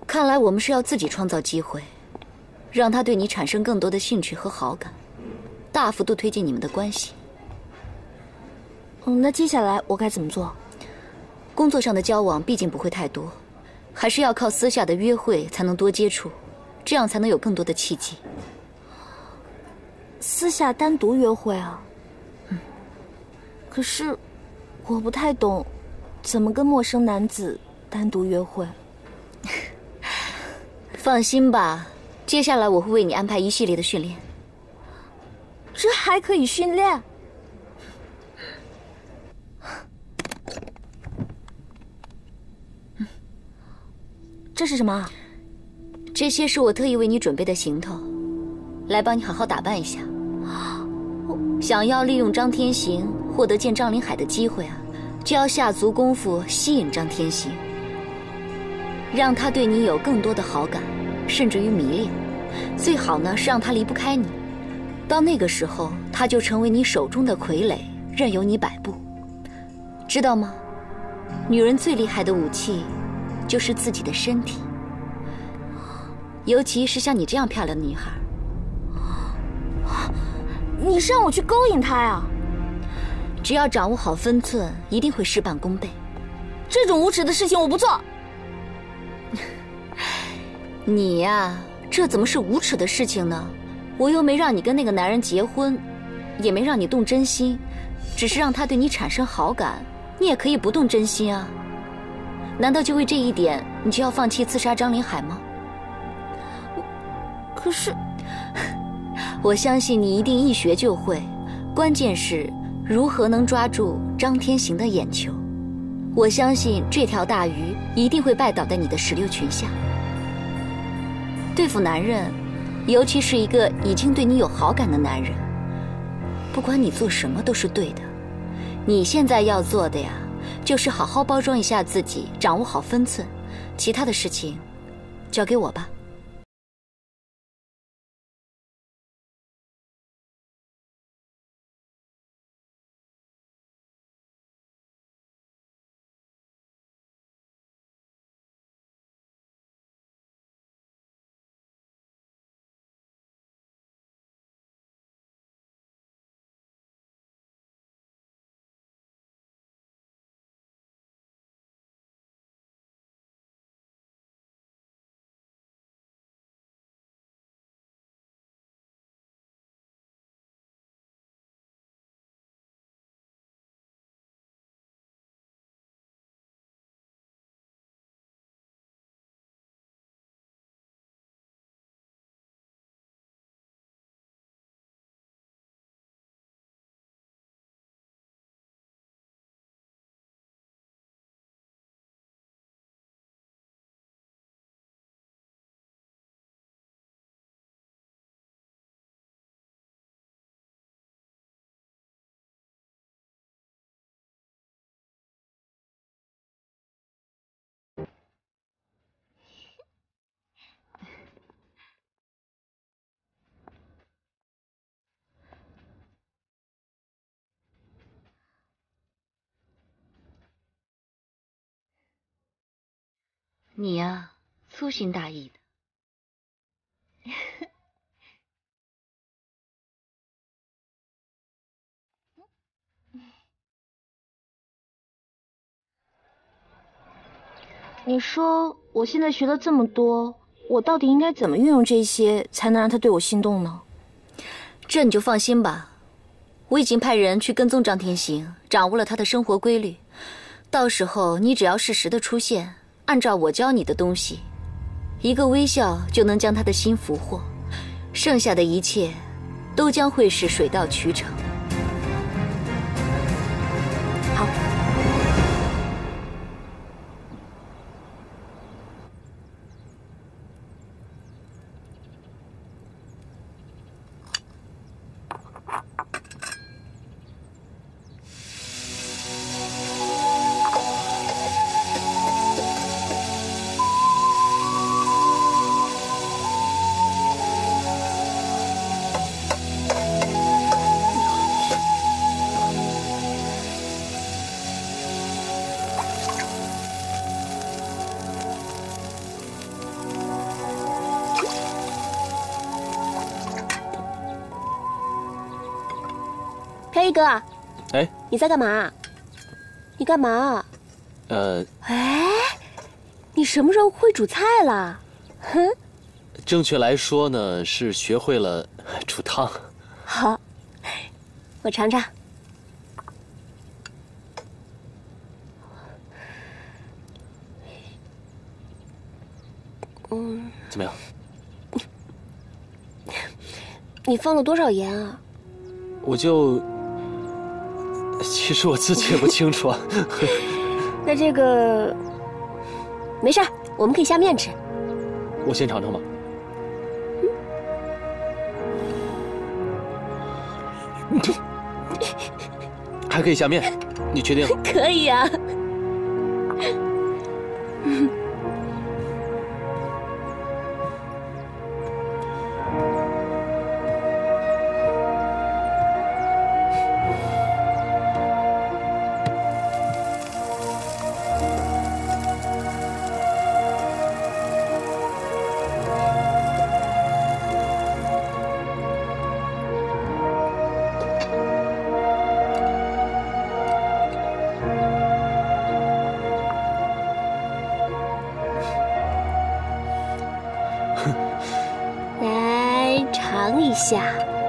看来我们是要自己创造机会，让他对你产生更多的兴趣和好感，大幅度推进你们的关系。嗯，那接下来我该怎么做？工作上的交往毕竟不会太多，还是要靠私下的约会才能多接触，这样才能有更多的契机。 私下单独约会啊，嗯，可是我不太懂，怎么跟陌生男子单独约会。放心吧，接下来我会为你安排一系列的训练。这还可以训练？这是什么？这些是我特意为你准备的行头，来帮你好好打扮一下。 想要利用张天行获得见张凌海的机会啊，就要下足功夫吸引张天行，让他对你有更多的好感，甚至于迷恋。最好呢是让他离不开你，到那个时候他就成为你手中的傀儡，任由你摆布，知道吗？女人最厉害的武器，就是自己的身体，尤其是像你这样漂亮的女孩。 你是让我去勾引他呀？只要掌握好分寸，一定会事半功倍。这种无耻的事情我不做。你呀、啊，这怎么是无耻的事情呢？我又没让你跟那个男人结婚，也没让你动真心，只是让他对你产生好感，你也可以不动真心啊。难道就为这一点，你就要放弃刺杀张凌海吗？可是。 我相信你一定一学就会，关键是如何能抓住张天行的眼球。我相信这条大鱼一定会拜倒在你的石榴裙下。对付男人，尤其是一个已经对你有好感的男人，不管你做什么都是对的。你现在要做的呀，就是好好包装一下自己，掌握好分寸，其他的事情交给我吧。你呀、啊，粗心大意的。你说我现在学了这么多，我到底应该怎么运用这些，才能让他对我心动呢？这你就放心吧，我已经派人去跟踪张天行，掌握了他的生活规律。到时候你只要适时的出现，按照我教你的东西，一个微笑就能将他的心俘获，剩下的一切都将会是水到渠成。好。 哥，哎，你在干嘛？你干嘛？呃，哎，你什么时候会煮菜了？哼，正确来说呢，是学会了煮汤。好，我尝尝。嗯，怎么样？你放了多少盐啊？我就。 其实我自己也不清楚啊。那这个没事，我们可以下面吃。我先尝尝吧。还可以下面，你确定？可以啊。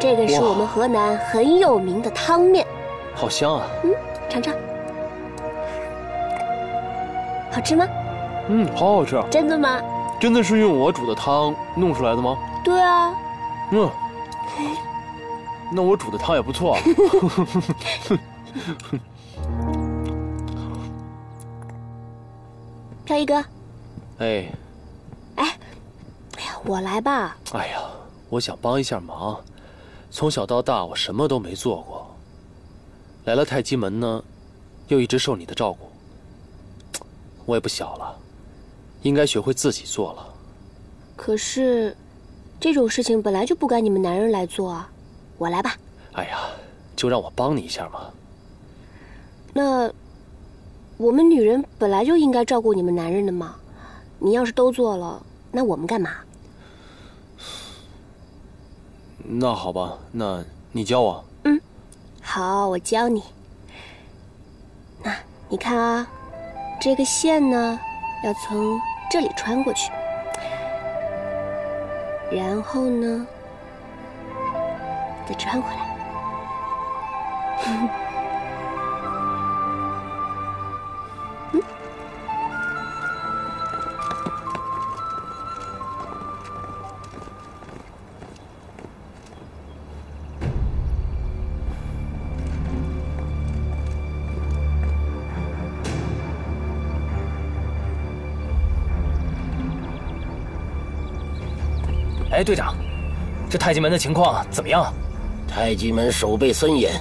这个是我们河南很有名的汤面，好香啊！嗯，尝尝，好吃吗？嗯，好好吃啊！真的吗？真的是用我煮的汤弄出来的吗？对啊。嗯，那我煮的汤也不错啊。飘逸哥，哎，哎，哎呀，我来吧。哎呀。 我想帮一下忙，从小到大我什么都没做过。来了太极门呢，又一直受你的照顾。我也不小了，应该学会自己做了。可是，这种事情本来就不该你们男人来做啊，我来吧。哎呀，就让我帮你一下嘛。那，我们女人本来就应该照顾你们男人的嘛。你要是都做了，那我们干嘛？ 那好吧，那你教我。嗯，好，我教你。那你看啊，这个线呢，要从这里穿过去，然后呢，再穿回来。嗯，哎，队长，这太极门的情况怎么样啊？太极门守备森严，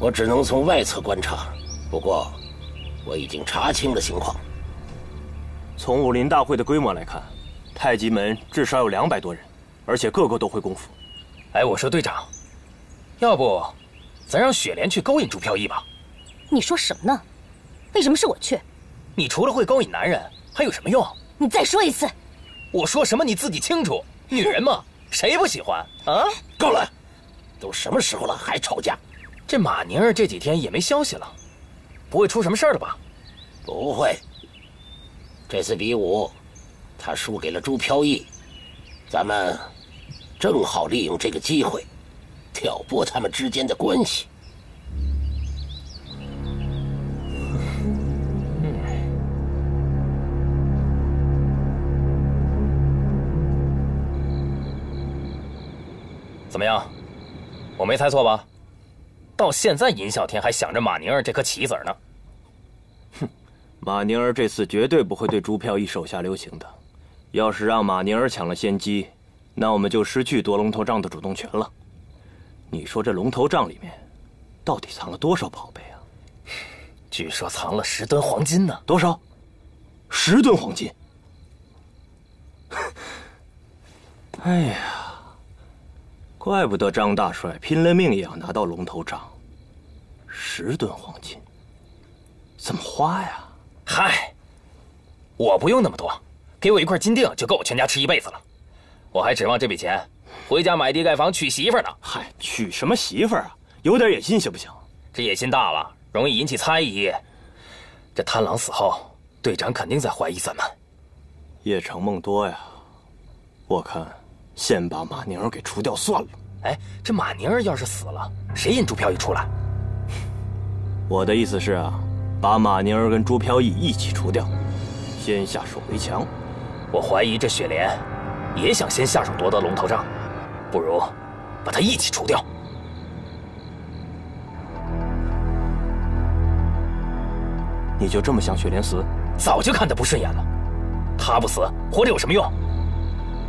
我只能从外侧观察。不过，我已经查清了情况。从武林大会的规模来看，太极门至少有两百多人，而且个个都会功夫。哎，我说队长，要不咱让雪莲去勾引朱飘逸吧？你说什么呢？为什么是我去？你除了会勾引男人，还有什么用？你再说一次。我说什么你自己清楚。女人嘛，谁不喜欢啊？够了，都什么时候了还吵架？这马宁儿这几天也没消息了，不会出什么事儿了吧？不会。这次比武，他输给了朱飘逸，咱们正好利用这个机会，挑拨他们之间的关系。 怎么样，我没猜错吧？到现在，尹小天还想着马宁儿这颗棋子呢。哼，马宁儿这次绝对不会对朱飘逸手下留情的。要是让马宁儿抢了先机，那我们就失去夺龙头杖的主动权了。你说这龙头杖里面，到底藏了多少宝贝啊？据说藏了十吨黄金呢。多少？十吨黄金？哎呀！ 怪不得张大帅拼了命也要拿到龙头杖，十吨黄金，怎么花呀？嗨，我不用那么多，给我一块金锭就够我全家吃一辈子了。我还指望这笔钱回家买地盖房娶媳妇呢。嗨，娶什么媳妇啊？有点野心行不行？这野心大了，容易引起猜疑。这贪狼死后，队长肯定在怀疑咱们。夜长梦多呀，我看。 先把马宁儿给除掉算了。哎，这马宁儿要是死了，谁引朱飘逸出来？我的意思是啊，把马宁儿跟朱飘逸一起除掉，先下手为强。我怀疑这雪莲也想先下手夺得龙头杖，不如把他一起除掉。你就这么想雪莲死？早就看他不顺眼了，他不死，活着有什么用？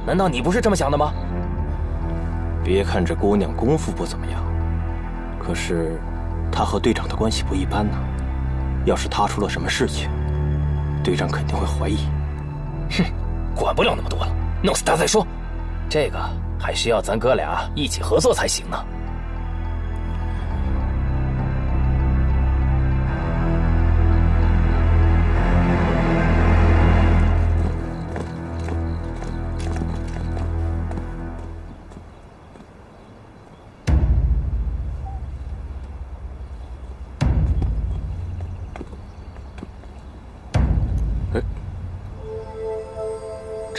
难道你不是这么想的吗？别看这姑娘功夫不怎么样，可是她和队长的关系不一般呢。要是她出了什么事情，队长肯定会怀疑。哼，管不了那么多了，弄死她再说。这个还需要咱哥俩一起合作才行呢。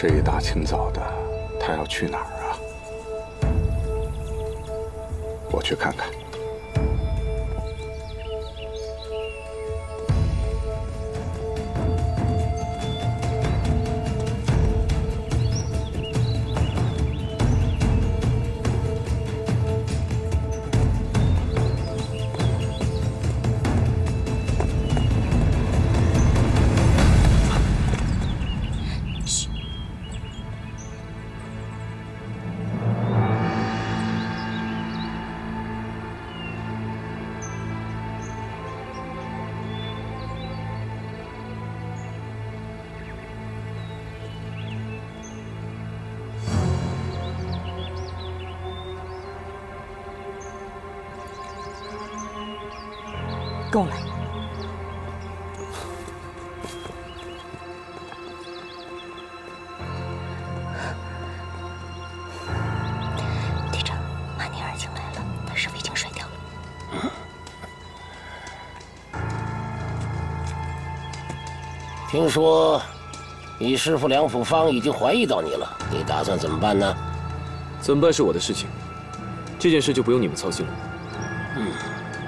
这一大清早的，他要去哪儿啊？我去看看。够了！队长，马宁儿已经来了，他是不是已经摔掉了？听说你师傅梁府方已经怀疑到你了，你打算怎么办呢？怎么办是我的事情，这件事就不用你们操心了。嗯，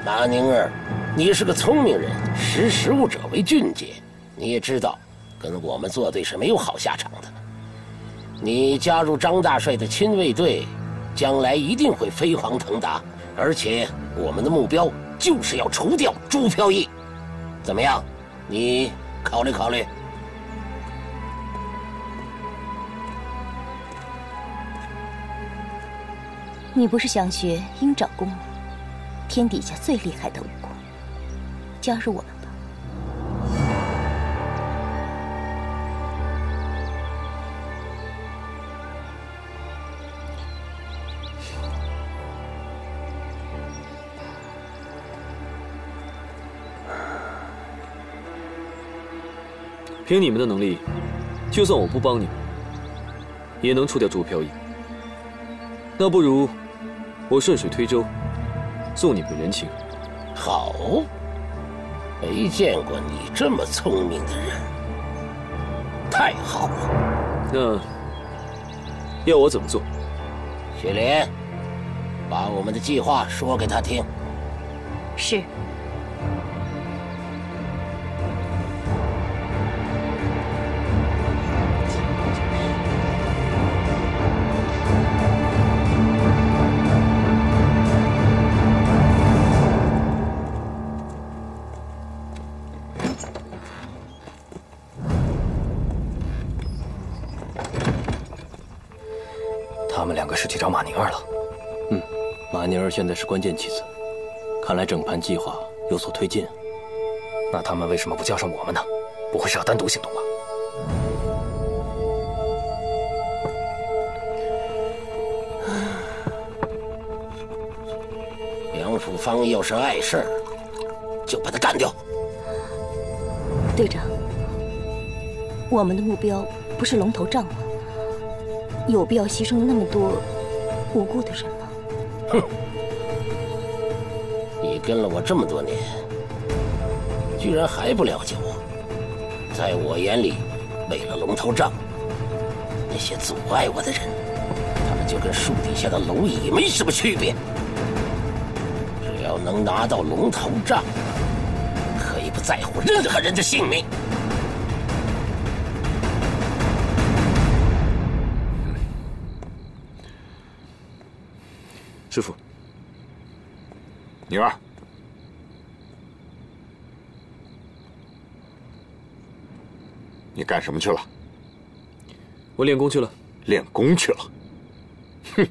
马宁儿。 你是个聪明人，识时务者为俊杰。你也知道，跟我们作对是没有好下场的。你加入张大帅的亲卫队，将来一定会飞黄腾达。而且我们的目标就是要除掉朱飘逸。怎么样？你考虑考虑。你不是想学鹰爪功吗？天底下最厉害的武功。 加入我们吧！凭你们的能力，就算我不帮你们，也能除掉朱飘逸。那不如我顺水推舟，送你们人情。好，没见过你这么聪明的人，太好了。那要我怎么做？雪莲，把我们的计划说给他听。是。 现在是关键期子，看来整盘计划有所推进。那他们为什么不叫上我们呢？不会是要单独行动吧？梁府方要是碍事儿，就把他干掉。队长，我们的目标不是龙头帐吗？有必要牺牲那么多无辜的人吗？哼！ 跟了我这么多年，居然还不了解我。在我眼里，为了龙头帐，那些阻碍我的人，他们就跟树底下的蝼蚁没什么区别。只要能拿到龙头帐，可以不在乎任何人的性命。师傅，女儿。 你干什么去了？我练功去了。练功去了？哼，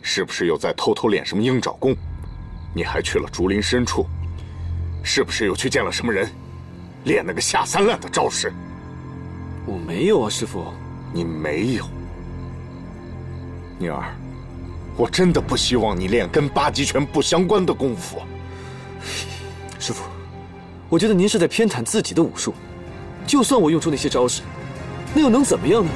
是不是又在偷偷练什么鹰爪功？你还去了竹林深处，是不是又去见了什么人，练那个下三滥的招式？我没有啊，师傅。你没有，女儿，我真的不希望你练跟八极拳不相关的功夫。师傅，我觉得您是在偏袒自己的武术。 就算我用出那些招式，那又能怎么样呢？